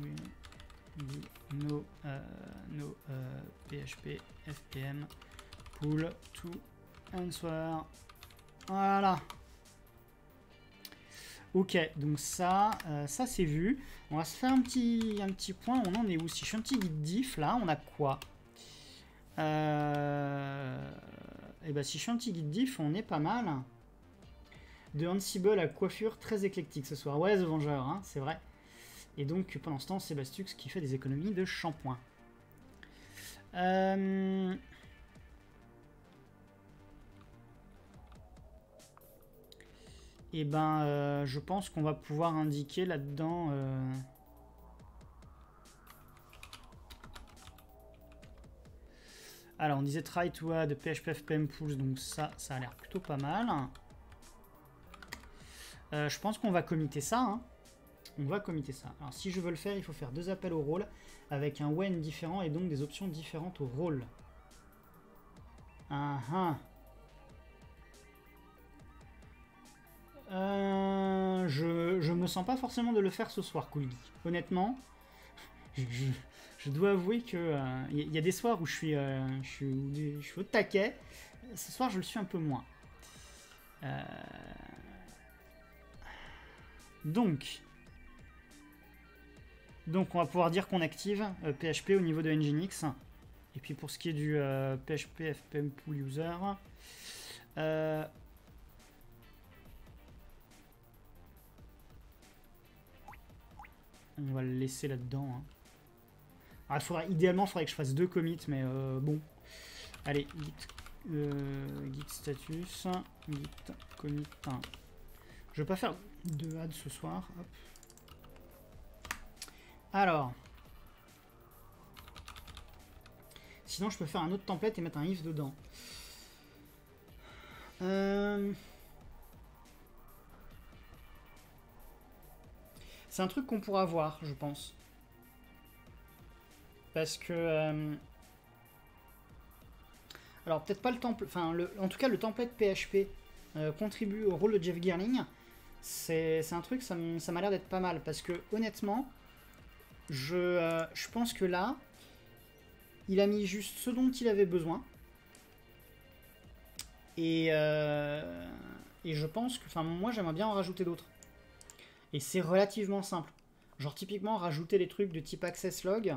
will be no PHP-FPM pool to answer. Voilà. Ok, donc ça c'est vu. On va se faire un petit point. On en est où? Si je fais un petit diff là, on a quoi? Et ben si je fais un petit guide diff, on est pas mal. De Ansible à coiffure très éclectique ce soir. Ouais, The Vengeur, hein, c'est vrai. Et donc pendant ce temps, Sébastux qui fait des économies de shampoing. Et ben je pense qu'on va pouvoir indiquer là-dedans Alors on disait try to add PHP-FPM pools, donc ça a l'air plutôt pas mal. Je pense qu'on va commiter ça, hein. On va commiter ça. Alors si je veux le faire, il faut faire deux appels au rôle avec un when différent et donc des options différentes au rôle. Je me sens pas forcément de le faire ce soir, Cool Geek. Honnêtement, je dois avouer que y a des soirs où je suis au taquet. Ce soir, je le suis un peu moins. Donc, on va pouvoir dire qu'on active PHP au niveau de NGINX. Et puis pour ce qui est du PHP FPM Pool User. On va le laisser là-dedans. Hein. Alors, idéalement, il faudrait que je fasse deux commits, mais bon. Allez, git status, git commit. Je vais pas faire de add ce soir. Hop. Alors. Sinon, je peux faire un autre template et mettre un if dedans. C'est un truc qu'on pourra voir, je pense. Parce que... Alors, peut-être pas le template... Enfin, en tout cas, le template PHP contribue au rôle de Jeff Geerling. C'est un truc, ça m'a l'air d'être pas mal. Parce que, honnêtement, je pense que là, il a mis juste ce dont il avait besoin. Et je pense que... Enfin, moi, j'aimerais bien en rajouter d'autres. Et c'est relativement simple. Genre typiquement rajouter des trucs de type access log.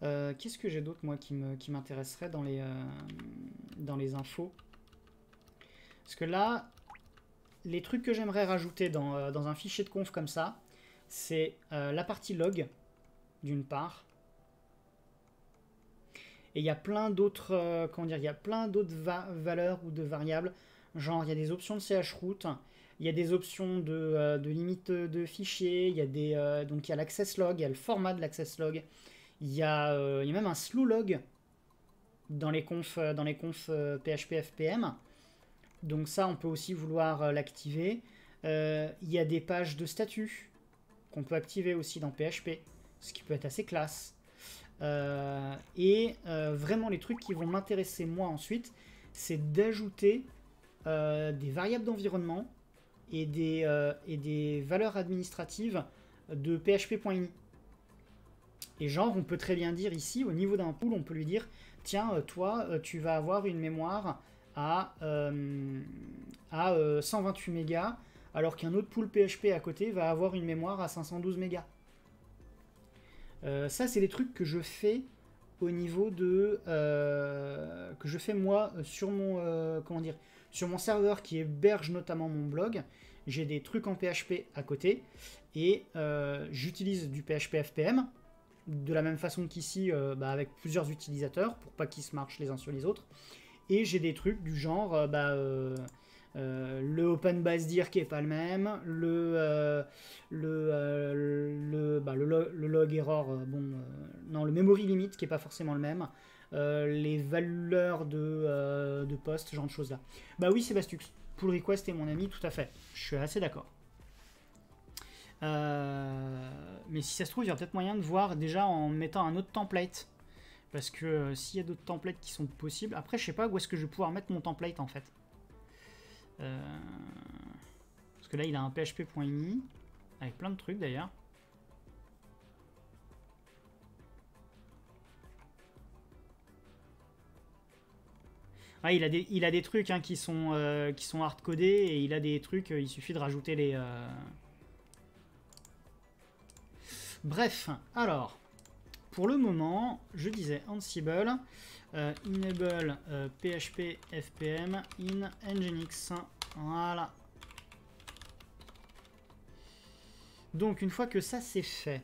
Qu'est-ce que j'ai d'autre moi qui m'intéresserait dans les infos? Parce que là, les trucs que j'aimerais rajouter dans un fichier de conf comme ça, c'est la partie log, d'une part. Et il y a plein d'autres valeurs ou de variables. Genre, il y a des options de chroot, il y a des options de limite de fichiers, il y a des donc il y a l'access log, il y a le format de l'access log, il y a même un slew log dans les confs PHP-FPM. Donc ça, on peut aussi vouloir l'activer. Il y a des pages de statut qu'on peut activer aussi dans PHP, ce qui peut être assez classe. Vraiment, les trucs qui vont m'intéresser moi ensuite, c'est d'ajouter des variables d'environnement et des valeurs administratives de php.ini. Et genre, on peut très bien dire ici, au niveau d'un pool, on peut lui dire, tiens, toi, tu vas avoir une mémoire à 128 mégas, alors qu'un autre pool PHP à côté va avoir une mémoire à 512 mégas. Ça, c'est des trucs que je fais au niveau de que je fais moi sur mon comment dire, sur mon serveur qui héberge notamment mon blog. J'ai des trucs en PHP à côté et j'utilise du PHP-FPM de la même façon qu'ici, avec plusieurs utilisateurs pour pas qu'ils se marchent les uns sur les autres. Et j'ai des trucs du genre le open basdir qui est pas le même, le log error, non, le memory limit qui est pas forcément le même, les valeurs de post, ce genre de choses là. Bah oui, Sébastux, pull request est mon ami, tout à fait, je suis assez d'accord. Mais si ça se trouve, il y a peut-être moyen de voir déjà en mettant un autre template, parce que s'il y a d'autres templates qui sont possibles, après je sais pas où est-ce que je vais pouvoir mettre mon template en fait. Parce que là il a un php.ini avec plein de trucs d'ailleurs. Ouais, il a des trucs hein, qui sont hardcodés, et il a des trucs, il suffit de rajouter les... Bref, alors, pour le moment, je disais Ansible, enable PHP FPM in NGINX. Voilà. Donc une fois que ça c'est fait,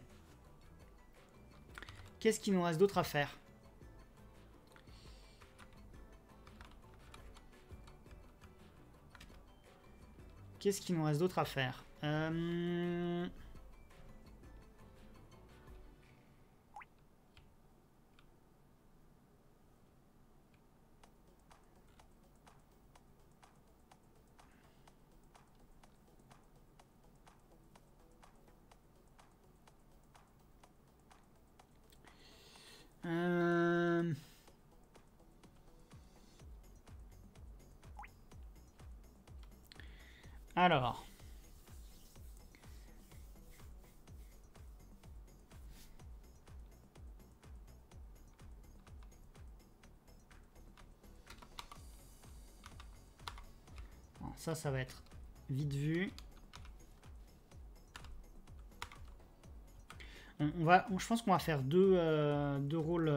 qu'est-ce qu'il nous reste d'autre à faire? Qu'est-ce qu'il nous reste d'autre à faire? Alors, bon, ça va être vite vu. Je pense qu'on va faire deux rôles.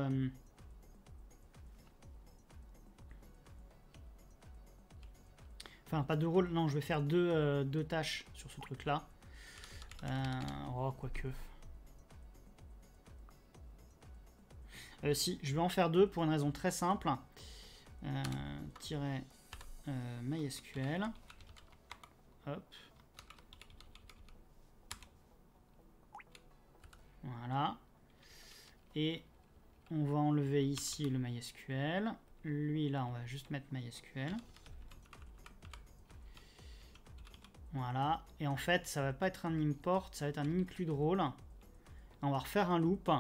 Enfin, pas deux rôles, non, je vais faire deux tâches sur ce truc-là. Oh, quoique. Si, je vais en faire deux pour une raison très simple. MySQL. Hop. Voilà. Et on va enlever ici le MySQL. Lui, là, on va juste mettre MySQL. Voilà, et en fait ça va pas être un import, ça va être un include role. On va refaire un loop.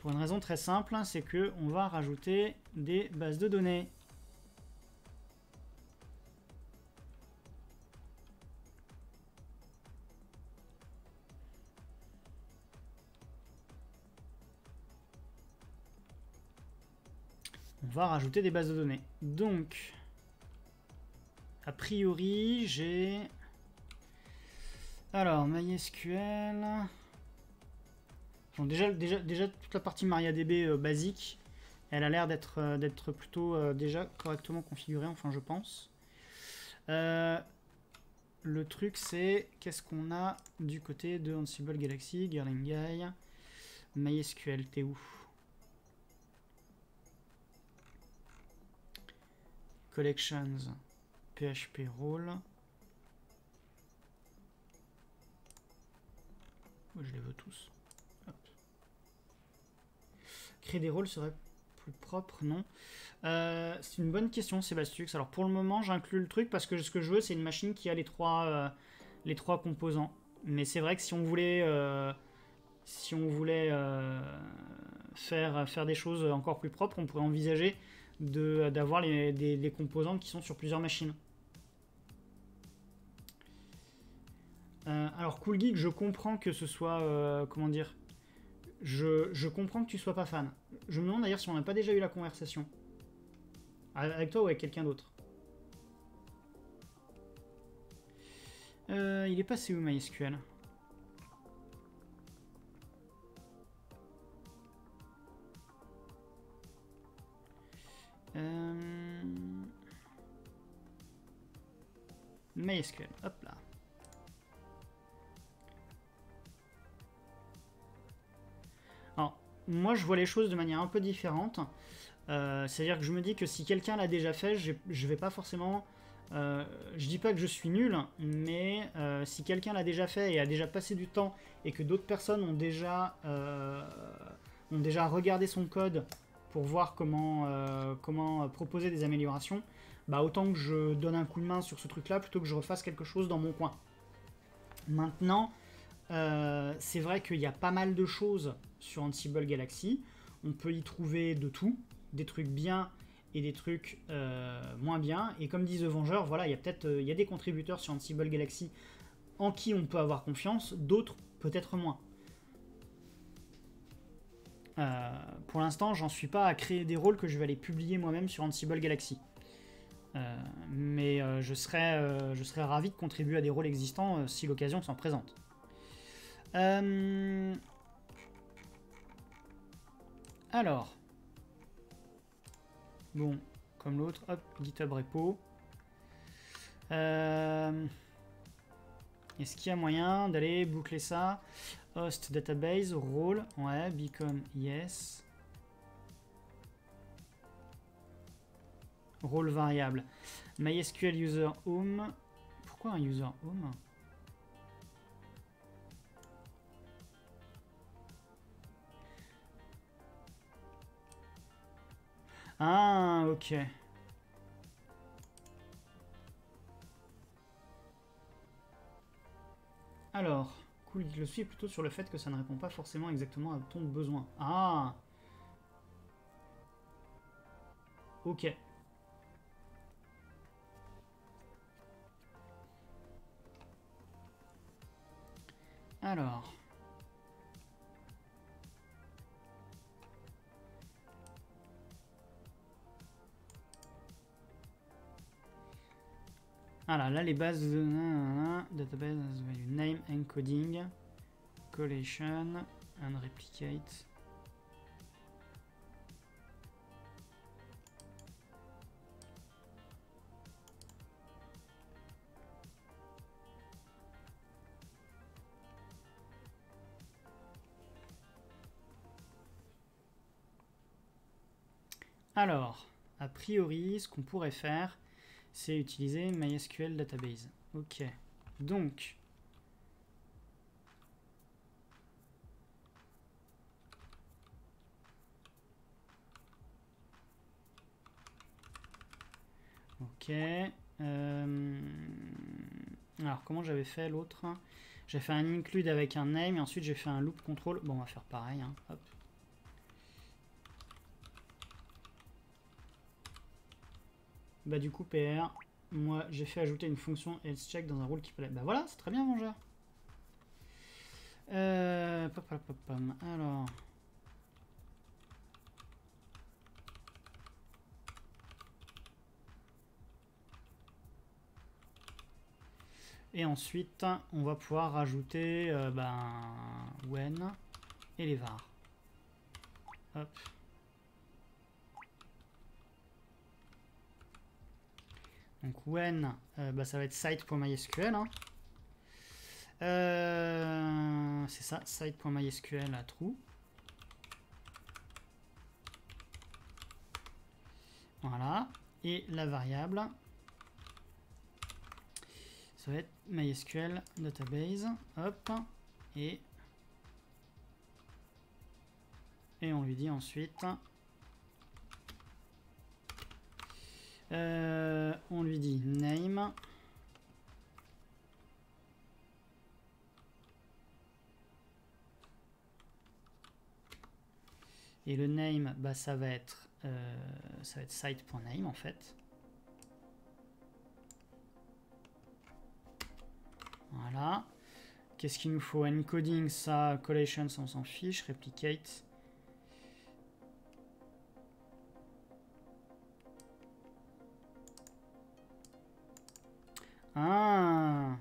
Pour une raison très simple, c'est que on va rajouter des bases de données. On va rajouter des bases de données. Donc a priori, j'ai Alors, MySQL. Bon, déjà toute la partie MariaDB basique, elle a l'air d'être plutôt déjà correctement configurée, enfin je pense. Le truc c'est, qu'est-ce qu'on a du côté de Ansible Galaxy, Girling Guy, MySQL, t'es où? Collections, PHP role. Oh, je les veux tous. Hop. Créer des rôles serait plus propre, non? C'est une bonne question, Sébastien. Alors pour le moment, j'inclus le truc parce que ce que je veux, c'est une machine qui a les trois composants. Mais c'est vrai que si on voulait, faire des choses encore plus propres, on pourrait envisager d'avoir des composants qui sont sur plusieurs machines. Alors Cool Geek, je comprends que ce soit comment dire, je comprends que tu sois pas fan. Je me demande d'ailleurs si on n'a pas déjà eu la conversation avec toi ou avec quelqu'un d'autre. Il est passé où MySQL? MySQL, hop là. Alors, moi je vois les choses de manière un peu différente. C'est-à-dire que je me dis que si quelqu'un l'a déjà fait, je vais pas forcément... je dis pas que je suis nul, mais si quelqu'un l'a déjà fait et a déjà passé du temps et que d'autres personnes ont déjà regardé son code pour voir comment, comment proposer des améliorations, bah autant que je donne un coup de main sur ce truc-là plutôt que je refasse quelque chose dans mon coin. Maintenant, c'est vrai qu'il y a pas mal de choses sur Ansible Galaxy. On peut y trouver de tout, des trucs bien et des trucs moins bien. Et comme disent The Vengeurs, voilà, il y a peut-être des contributeurs sur Ansible Galaxy en qui on peut avoir confiance, d'autres peut-être moins. Pour l'instant, j'en suis pas à créer des rôles que je vais aller publier moi-même sur Ansible Galaxy. Mais je serais ravi de contribuer à des rôles existants si l'occasion s'en présente. Alors, bon, comme l'autre, hop, GitHub repo. Est-ce qu'il y a moyen d'aller boucler ça? Host, database, role, ouais, become, yes. Rôle variable. MySQL user home. Pourquoi un user home? Ah, ok. Alors, Cool Geek le suit plutôt sur le fait que ça ne répond pas forcément exactement à ton besoin. Ah! Ok. Alors... Voilà, là les bases de database value name, encoding, collation, and replicate. Alors, a priori, ce qu'on pourrait faire, c'est utiliser MySQL Database. Ok, donc ok, alors comment j'avais fait l'autre? J'ai fait un include avec un name et ensuite j'ai fait un loop control. Bon, on va faire pareil, hein. Hop. Bah du coup PR, moi j'ai fait ajouter une fonction else check dans un rôle qui plaît. Bah voilà, c'est très bien, Vengeur. Alors... Et ensuite, on va pouvoir rajouter when et les var. Hop. Donc when, ça va être site.mysql. Hein. C'est ça, site.mysql à true. Voilà. Et la variable, ça va être mysql database. Hop. Et on lui dit ensuite... on lui dit name et le name ça va être site.name en fait. Voilà. Qu'est-ce qu'il nous faut? Encoding, ça, collations, on s'en fiche, replicate. Ah.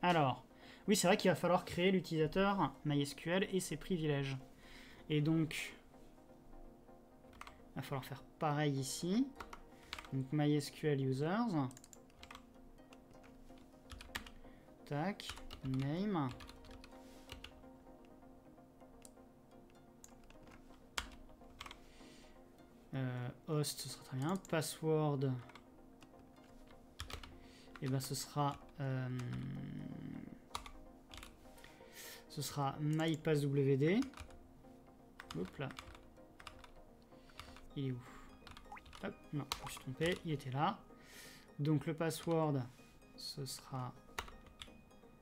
Alors, oui, c'est vrai qu'il va falloir créer l'utilisateur MySQL et ses privilèges. Et donc, il va falloir faire pareil ici. Donc, MySQL users. Tac, name. Host, ce sera très bien. Password. Et ce sera mypasswd. Hop là. Il est où? Hop, non, je me suis trompé, il était là. Donc le password, ce sera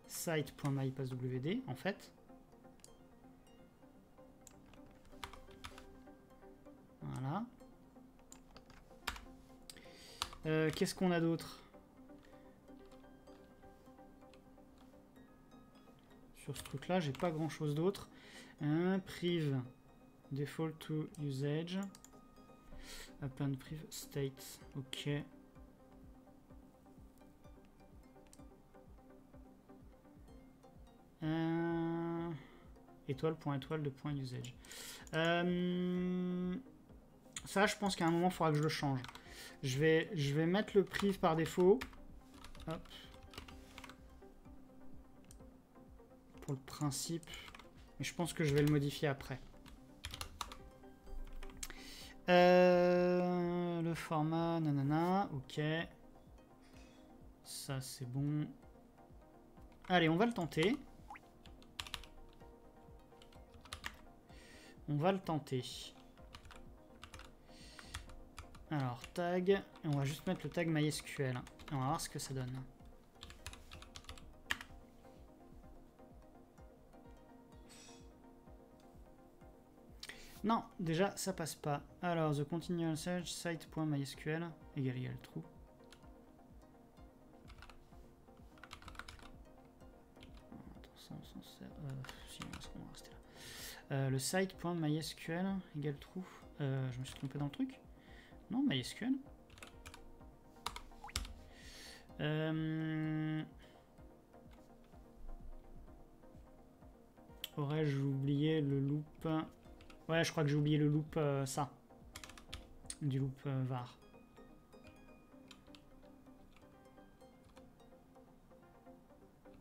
site.mypasswd en fait. Voilà. Qu'est-ce qu'on a d'autre? Sur ce truc là, j'ai pas grand chose d'autre. Priv default to usage. Append priv state. Ok. Étoile point étoile de point usage. Ça, je pense qu'à un moment, il faudra que je le change. Je vais mettre le priv par défaut. Hop. Pour le principe, mais je pense que je vais le modifier après. Le format, nanana, ok. Ça c'est bon. Allez, on va le tenter. On va le tenter. Alors, tag, et on va juste mettre le tag MySQL. Et on va voir ce que ça donne. Non, déjà, ça passe pas. Alors, the continual usage site.mysql = true. Le site.mysql = true. Je me suis trompé dans le truc. Non, mysql. Aurais-je oublié le loop? Ouais, je crois que j'ai oublié le loop, var.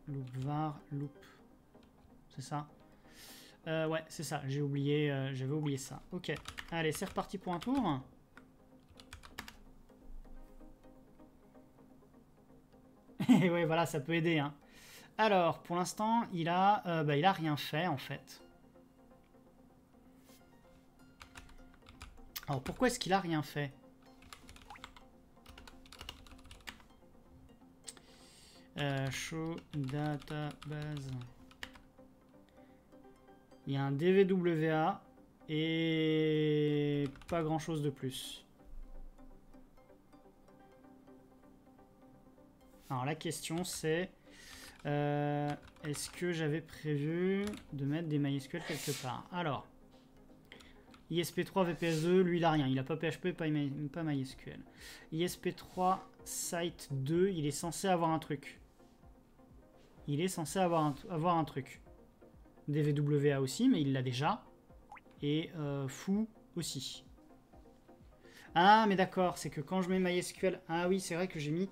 Loop var, loop. C'est ça? Ouais, c'est ça, j'ai oublié, j'avais oublié ça. Ok, allez, c'est reparti pour un tour. Et ouais, voilà, ça peut aider, hein. Alors, pour l'instant, il a rien fait, en fait. Alors pourquoi est-ce qu'il a rien fait? Show database. Il y a un DVWA et pas grand chose de plus. Alors la question c'est est-ce que j'avais prévu de mettre des MySQL quelque part? Alors. ISP3, VPS2, lui il a rien, il a pas PHP, pas MySQL. ISP3, Site 2, il est censé avoir un truc. il est censé avoir un truc. DVWA aussi, mais il l'a déjà. Et foo aussi. Ah, mais d'accord, c'est que quand je mets MySQL... Ah oui, c'est vrai que j'ai mis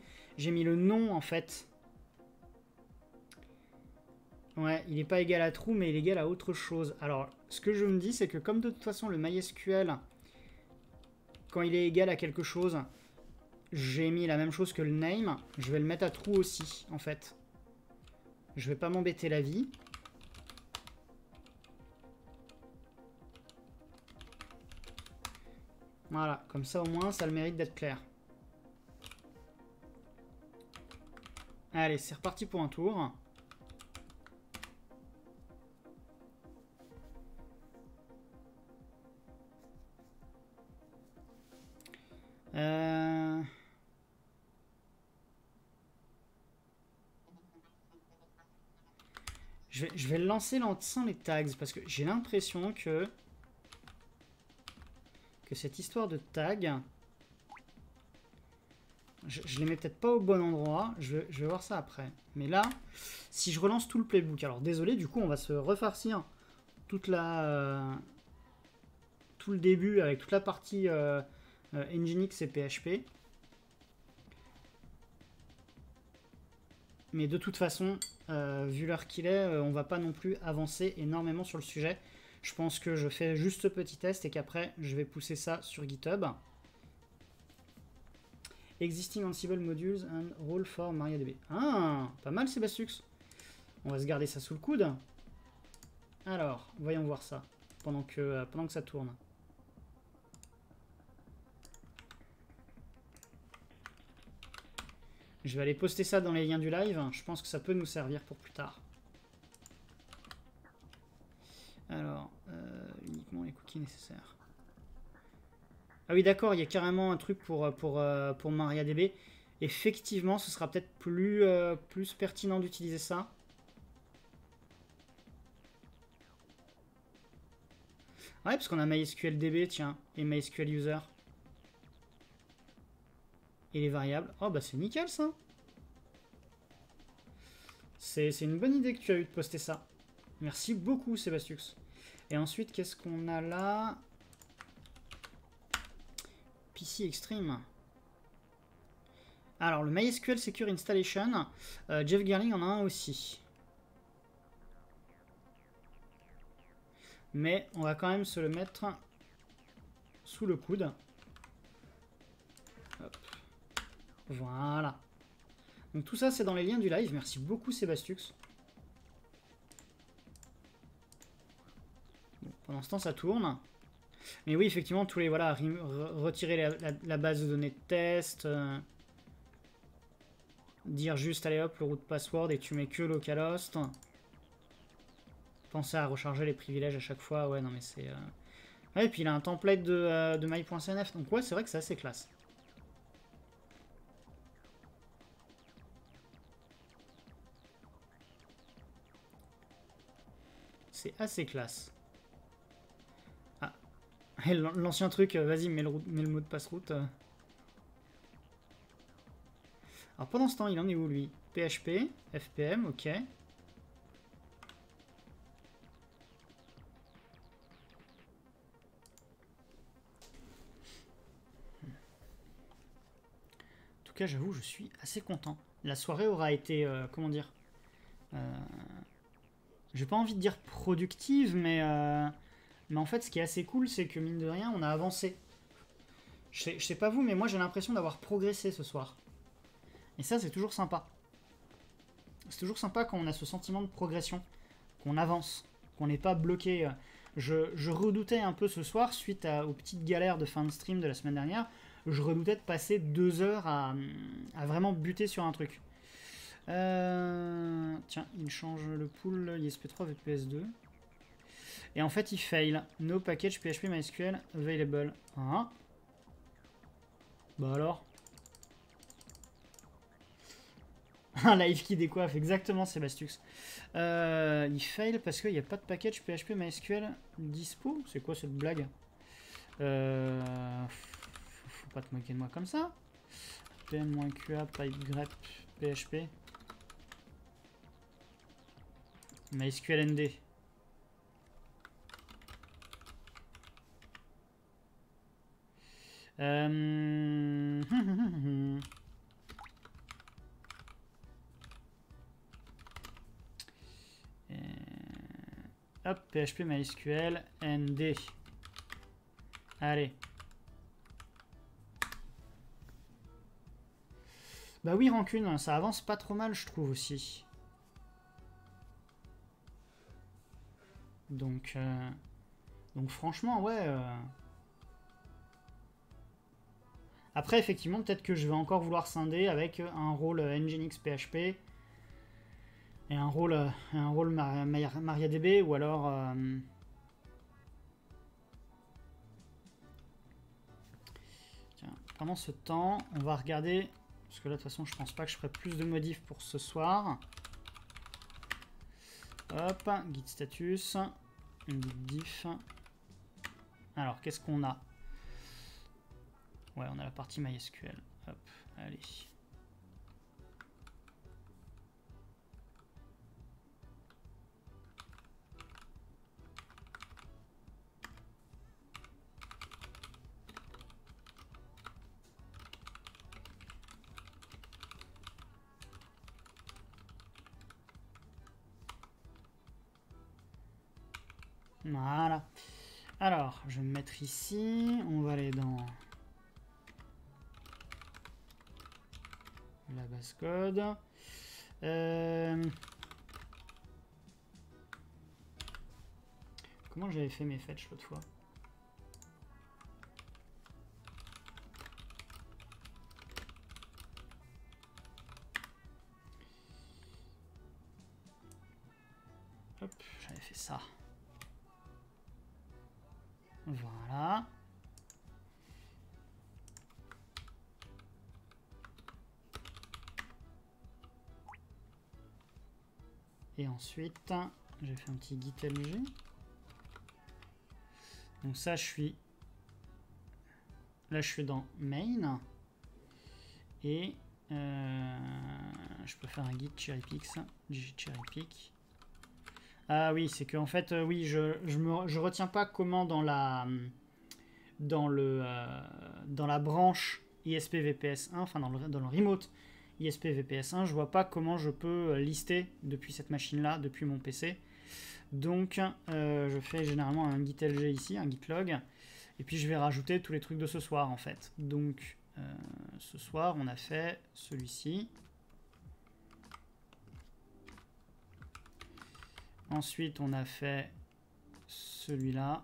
le nom, en fait. Ouais, il n'est pas égal à true, mais il est égal à autre chose. Alors, ce que je me dis, c'est que comme de toute façon, le MySQL, quand il est égal à quelque chose, j'ai mis la même chose que le name. Je vais le mettre à true aussi, en fait. Je ne vais pas m'embêter la vie. Voilà, comme ça au moins, ça a le mérite d'être clair. Allez, c'est reparti pour un tour. Je vais le lancer sans les tags, parce que j'ai l'impression que... cette histoire de tag, je les mets peut-être pas au bon endroit, je vais voir ça après. Mais là, si je relance tout le playbook, alors désolé, du coup on va se refarcir tout le début avec toute la partie NGINX et PHP. Mais de toute façon, vu l'heure qu'il est, on va pas non plus avancer énormément sur le sujet. Je pense que je fais juste ce petit test et qu'après, je vais pousser ça sur GitHub. Existing Ansible modules and role for MariaDB. Ah, pas mal Sébastux. On va se garder ça sous le coude. Alors, voyons voir ça pendant que ça tourne. Je vais aller poster ça dans les liens du live. Je pense que ça peut nous servir pour plus tard. Alors, uniquement les cookies nécessaires. Ah oui, d'accord, il y a carrément un truc pour MariaDB. Effectivement, ce sera peut-être plus pertinent d'utiliser ça. Ouais, parce qu'on a MySQLDB, tiens, et MySQLUser. Et les variables. Oh, bah c'est nickel, ça. C'est une bonne idée que tu as eu de poster ça. Merci beaucoup, Sébastux. Et ensuite, qu'est-ce qu'on a là? PC Extreme. Alors, le MySQL Secure Installation. Jeff Gerling en a un aussi. Mais on va quand même se le mettre sous le coude. Hop. Voilà. Donc tout ça, c'est dans les liens du live. Merci beaucoup, Sébastux. Pendant ce temps, ça tourne. Mais oui, effectivement, tous les... Voilà, retirer la base de données de test. Dire juste, allez hop, le root password et tu mets que localhost. Pensez à recharger les privilèges à chaque fois. Ouais, non, mais c'est... Ouais, et puis il a un template de my.cnf. Donc ouais, c'est vrai que c'est assez classe. C'est assez classe. L'ancien truc, vas-y, mets le mot de passe route. Alors pendant ce temps, il en est où lui? PHP, FPM, ok. En tout cas, j'avoue, je suis assez content. La soirée aura été, comment dire, j'ai pas envie de dire productive, mais en fait, ce qui est assez cool, c'est que mine de rien, on a avancé. Je sais pas vous, mais moi j'ai l'impression d'avoir progressé ce soir. Et ça, c'est toujours sympa. C'est toujours sympa quand on a ce sentiment de progression, qu'on avance, qu'on n'est pas bloqué. Je redoutais un peu ce soir, suite aux petites galères de fin de stream de la semaine dernière, je redoutais de passer 2 heures à vraiment buter sur un truc. Tiens, il change le pool ISP3 VPS2. Et en fait, il fail. No package PHP MySQL available. Hein? Bah alors. Un live qui décoiffe, exactement, Sébastux. Il fail parce qu'il n'y a pas de package PHP MySQL dispo. C'est quoi cette blague? Faut pas te moquer de moi comme ça. PM-QA, pipe grep, PHP. MySQLND. Hop, PHP MySQL ND. Allez. Bah oui, Rancune, ça avance pas trop mal, je trouve aussi. Donc franchement, ouais. Après, effectivement, peut-être que je vais encore vouloir scinder avec un rôle NGINX PHP et un rôle MariaDB, ou alors tiens, pendant ce temps, on va regarder, parce que là, de toute façon, je pense pas que je ferai plus de modifs pour ce soir. Hop, git status, diff. Alors, qu'est-ce qu'on a? Ouais, on a la partie MySQL. Hop, allez. Voilà. Alors, je vais me mettre ici. On va aller dans Lab As Code. Comment j'avais fait mes fetch l'autre fois? Hop, j'avais fait ça. Voilà. Et ensuite, j'ai fait un petit git lg. Donc ça, je suis... Là, je suis dans main. Et je peux faire un git cherrypick. Ah oui, c'est que en fait, oui, je retiens pas comment dans la branche ISP VPS1, enfin dans le remote ISP VPS1, je vois pas comment je peux lister depuis cette machine-là, depuis mon PC. Donc, je fais généralement un git lg ici, un git log, et puis je vais rajouter tous les trucs de ce soir en fait. Donc, ce soir, on a fait celui-ci. Ensuite, on a fait celui-là.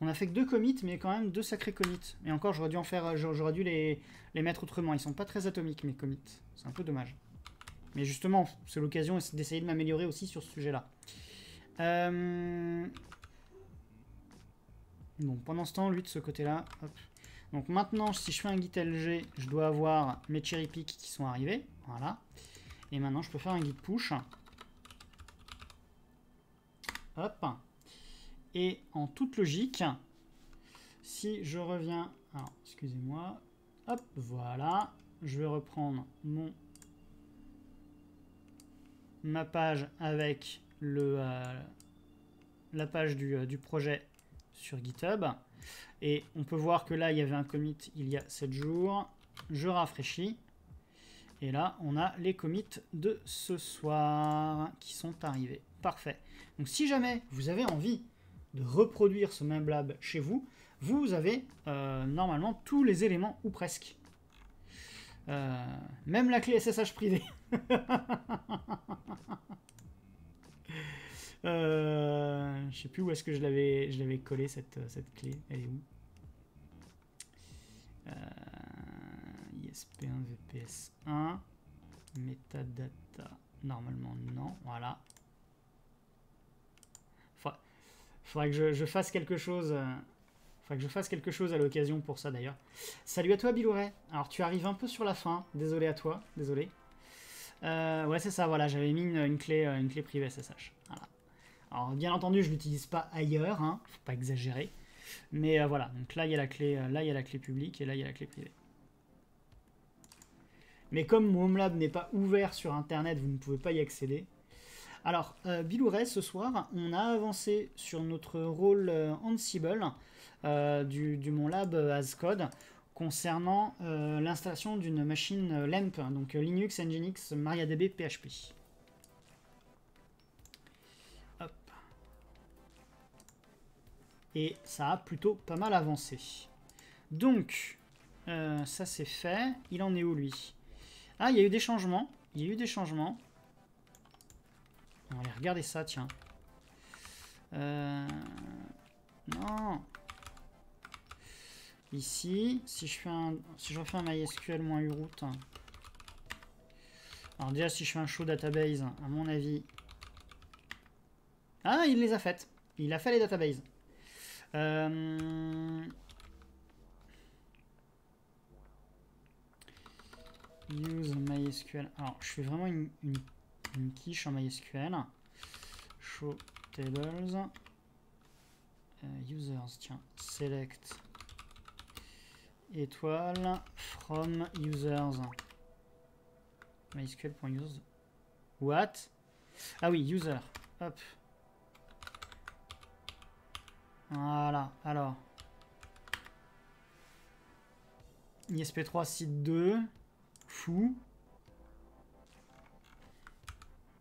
On a fait que 2 commits, mais quand même 2 sacrés commits. Et encore, j'aurais dû en faire, j'aurais dû les mettre autrement. Ils sont pas très atomiques, mes commits. C'est un peu dommage. Mais justement, c'est l'occasion d'essayer de m'améliorer aussi sur ce sujet-là. Bon, pendant ce temps, lui de ce côté-là. Donc maintenant, si je fais un git lg, je dois avoir mes cherry picks qui sont arrivés. Voilà. Et maintenant, je peux faire un git push. Hop. Et en toute logique, si je reviens... Alors, excusez-moi. Hop, voilà. Je vais reprendre ma page avec la page du projet sur GitHub. Et on peut voir que là, il y avait un commit il y a 7 jours. Je rafraîchis. Et là, on a les commits de ce soir qui sont arrivés. Parfait. Donc, si jamais vous avez envie de reproduire ce même lab chez vous, vous avez normalement tous les éléments, ou presque. Même la clé SSH privée. Je sais plus où est-ce que je l'avais collée, cette clé. Elle est où? ISP1, VPS1, metadata, normalement non, voilà. Faudrait que je fasse quelque chose. Faudrait que je fasse quelque chose à l'occasion pour ça d'ailleurs. Salut à toi Bilouret. Alors tu arrives un peu sur la fin. Désolé à toi. Désolé. Ouais c'est ça. Voilà, j'avais mis une clé privée SSH. Voilà. Alors bien entendu, je l'utilise pas ailleurs. Hein, faut pas exagérer. Mais voilà. Donc là il y a la clé. Là il y a la clé publique et là il y a la clé privée. Mais comme mon Home Lab n'est pas ouvert sur Internet, vous ne pouvez pas y accéder. Alors, Bilouret, ce soir, on a avancé sur notre rôle Ansible du Mon Lab As Code concernant l'installation d'une machine LEMP, donc Linux, NGINX, MariaDB, PHP. Hop. Et ça a plutôt pas mal avancé. Donc, ça c'est fait. Il en est où, lui? Ah, il y a eu des changements. Il y a eu des changements. On va aller regarder ça, tiens. Non. Ici, si je refais un mysql-uroot. Alors déjà, si je fais un show database, à mon avis... Ah, il les a faites. Il a fait les databases. Use MySQL. Alors, je fais vraiment une quiche en MySQL. Show tables. Users, tiens. Select. Étoile. From users. MySQL.use. What? Ah oui, user. Hop. Voilà. Alors. ISP3, site 2. Fou.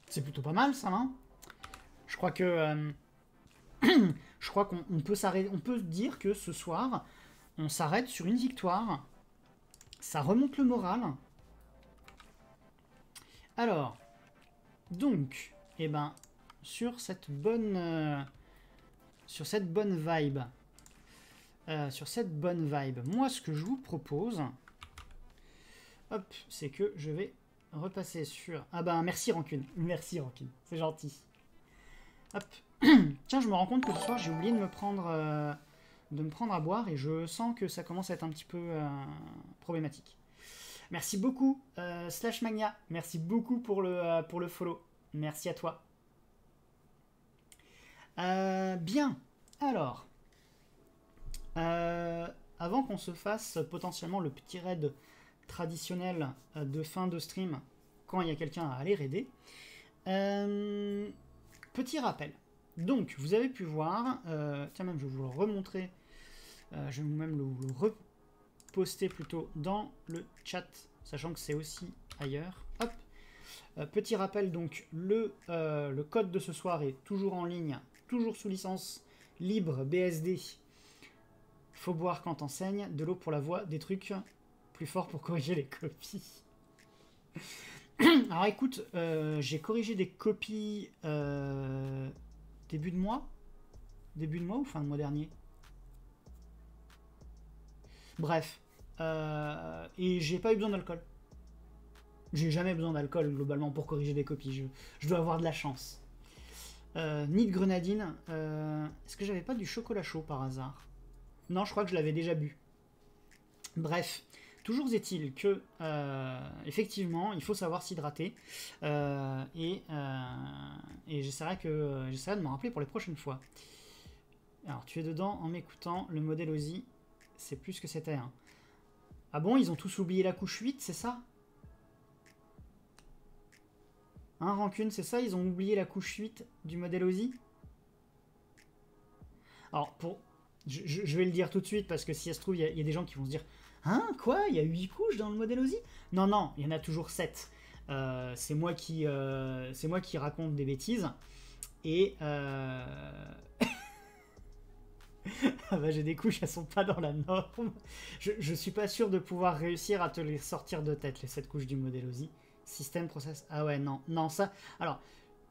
C'est plutôt pas mal ça, hein. Je crois que je crois qu'on peut s'arrêter, on peut dire que ce soir on s'arrête sur une victoire. Ça remonte le moral. Alors donc, et eh ben sur cette bonne vibe, moi ce que je vous propose. Hop, c'est que je vais repasser sur... Ah ben, merci Rancune. Merci Rancune, c'est gentil. Hop. Tiens, je me rends compte que le soir, j'ai oublié de me prendre à boire et je sens que ça commence à être un petit peu problématique. Merci beaucoup, Slash Magna. Merci beaucoup pour le follow. Merci à toi. Bien, alors... avant qu'on se fasse potentiellement le petit raid... traditionnel de fin de stream quand il y a quelqu'un à aller raider. Petit rappel. Donc, vous avez pu voir, tiens même je vais vous le remontrer, je vais même le reposter plutôt dans le chat, sachant que c'est aussi ailleurs. Hop. Petit rappel, donc le code de ce soir est toujours en ligne, toujours sous licence libre BSD. Faut boire quand on saigne, de l'eau pour la voix, des trucs... plus fort pour corriger les copies. Alors écoute, j'ai corrigé des copies début de mois ou fin de mois dernier. Bref, et j'ai pas eu besoin d'alcool. J'ai jamais besoin d'alcool globalement pour corriger des copies. Je dois avoir de la chance. Ni de grenadine. Est-ce que j'avais pas du chocolat chaud par hasard? Non, je crois que je l'avais déjà bu. Bref. Toujours est-il que, effectivement, il faut savoir s'hydrater. Et j'essaierai de me rappeler pour les prochaines fois. Alors, tu es dedans en m'écoutant. Le modèle OSI, c'est plus que c'était. Hein. Ah bon, ils ont tous oublié la couche 8, c'est ça? Hein, Rancune, c'est ça? Ils ont oublié la couche 8 du modèle OSI? Alors, je vais le dire tout de suite, parce que si ça se trouve, il y a des gens qui vont se dire... Hein, quoi? Il y a 8 couches dans le modèle OSI? Non, non, il y en a toujours 7. C'est moi qui raconte des bêtises. Et... ah bah j'ai des couches, elles sont pas dans la norme. Je suis pas sûr de pouvoir réussir à te les sortir de tête, les 7 couches du modèle OSI. Système, process... Ah ouais, non, non, ça... Alors,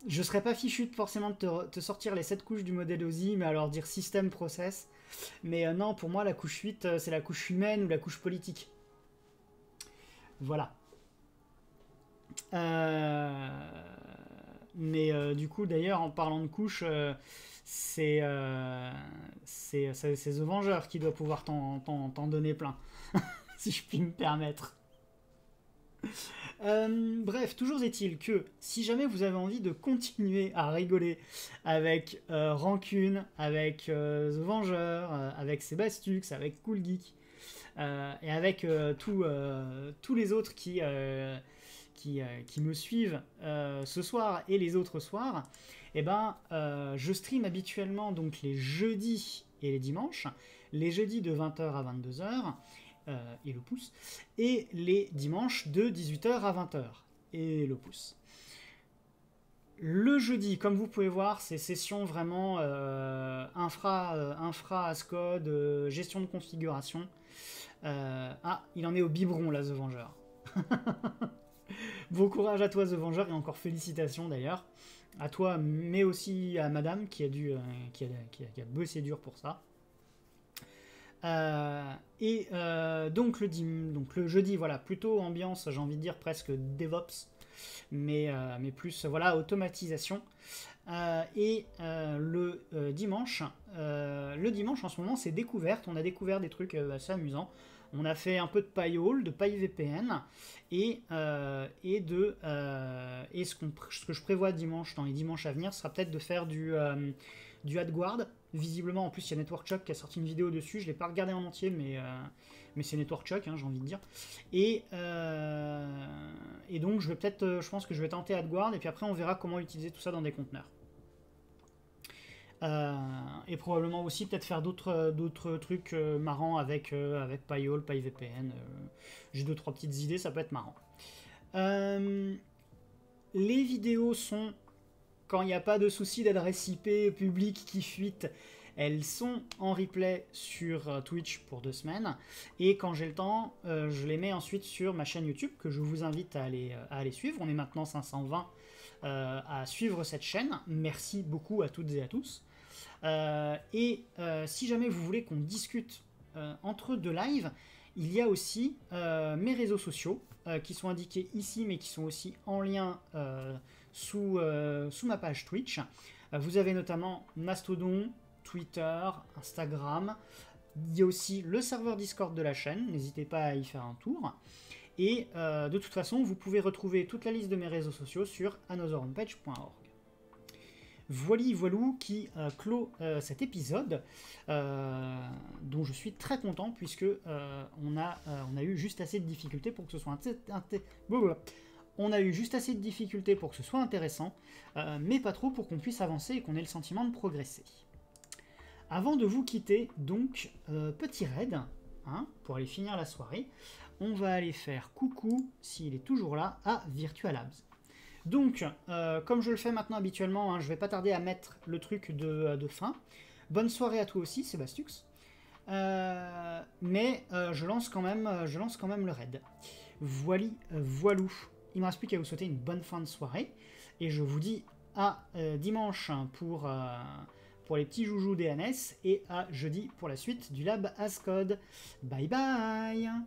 je serais pas fichu forcément de te sortir les 7 couches du modèle OSI, mais alors dire système, process... Mais non, pour moi, la couche 8, c'est la couche humaine ou la couche politique. Voilà. Mais du coup, d'ailleurs, en parlant de couche, c'est The Vengeur qui doit pouvoir t'en donner plein, si je puis me permettre. Bref, toujours est-il que si jamais vous avez envie de continuer à rigoler avec Rancune, avec The Vengeur, avec Sébastux, avec Cool Geek, et avec tous les autres qui me suivent ce soir et les autres soirs, eh ben, je stream habituellement donc les jeudis et les dimanches, les jeudis de 20h à 22h, et le pouce, et les dimanches de 18h à 20h, et le pouce. Le jeudi, comme vous pouvez voir, c'est session vraiment infra as code, gestion de configuration. Ah, il en est au biberon là, The Vengeur. Bon courage à toi, The Vengeur, et encore félicitations d'ailleurs. À toi, mais aussi à madame qui a dû, qui a bossé dur pour ça. Donc le jeudi, voilà, plutôt ambiance, j'ai envie de dire presque DevOps. Mais plus, voilà, automatisation. Le dimanche, en ce moment, c'est découverte. On a découvert des trucs assez amusants. On a fait un peu de Pi-Hole, de Pi-VPN, et ce que je prévois dimanche, dans les dimanches à venir, sera peut-être de faire du AdGuard. Visiblement, en plus, il y a Network Shock qui a sorti une vidéo dessus. Je ne l'ai pas regardé en entier, mais c'est Network Shock, hein, j'ai envie de dire. Et donc, je vais peut-être, je pense que je vais tenter AdGuard, et puis après, on verra comment utiliser tout ça dans des conteneurs. Et probablement aussi peut-être faire d'autres trucs marrants avec Pi-Hole, Pi-VPN. J'ai 2-3 petites idées, ça peut être marrant. Les vidéos sont, quand il n'y a pas de souci d'adresse IP publique qui fuite, elles sont en replay sur Twitch pour 2 semaines. Et quand j'ai le temps, je les mets ensuite sur ma chaîne YouTube, que je vous invite à aller suivre. On est maintenant 520 à suivre cette chaîne. Merci beaucoup à toutes et à tous. Si jamais vous voulez qu'on discute entre deux lives, il y a aussi mes réseaux sociaux qui sont indiqués ici, mais qui sont aussi en lien sous ma page Twitch. Vous avez notamment Mastodon, Twitter, Instagram. Il y a aussi le serveur Discord de la chaîne, n'hésitez pas à y faire un tour. Et de toute façon, vous pouvez retrouver toute la liste de mes réseaux sociaux sur anotherhomepage.org. Voilou qui clôt cet épisode, dont je suis très content, puisque on a eu juste assez de difficultés pour que ce soit intéressant, mais pas trop pour qu'on puisse avancer et qu'on ait le sentiment de progresser. Avant de vous quitter, donc, petit raid, hein, pour aller finir la soirée, on va aller faire coucou, s'il est toujours là, à Virtual Labs. Donc, comme je le fais maintenant habituellement, hein, je vais pas tarder à mettre le truc de fin. Bonne soirée à toi aussi, Sébastux. Je lance quand même le raid. Voilou. Il me reste plus qu'à vous souhaiter une bonne fin de soirée. Et je vous dis à dimanche pour les petits joujoux des NS, et à jeudi pour la suite du Lab As Code. Bye bye.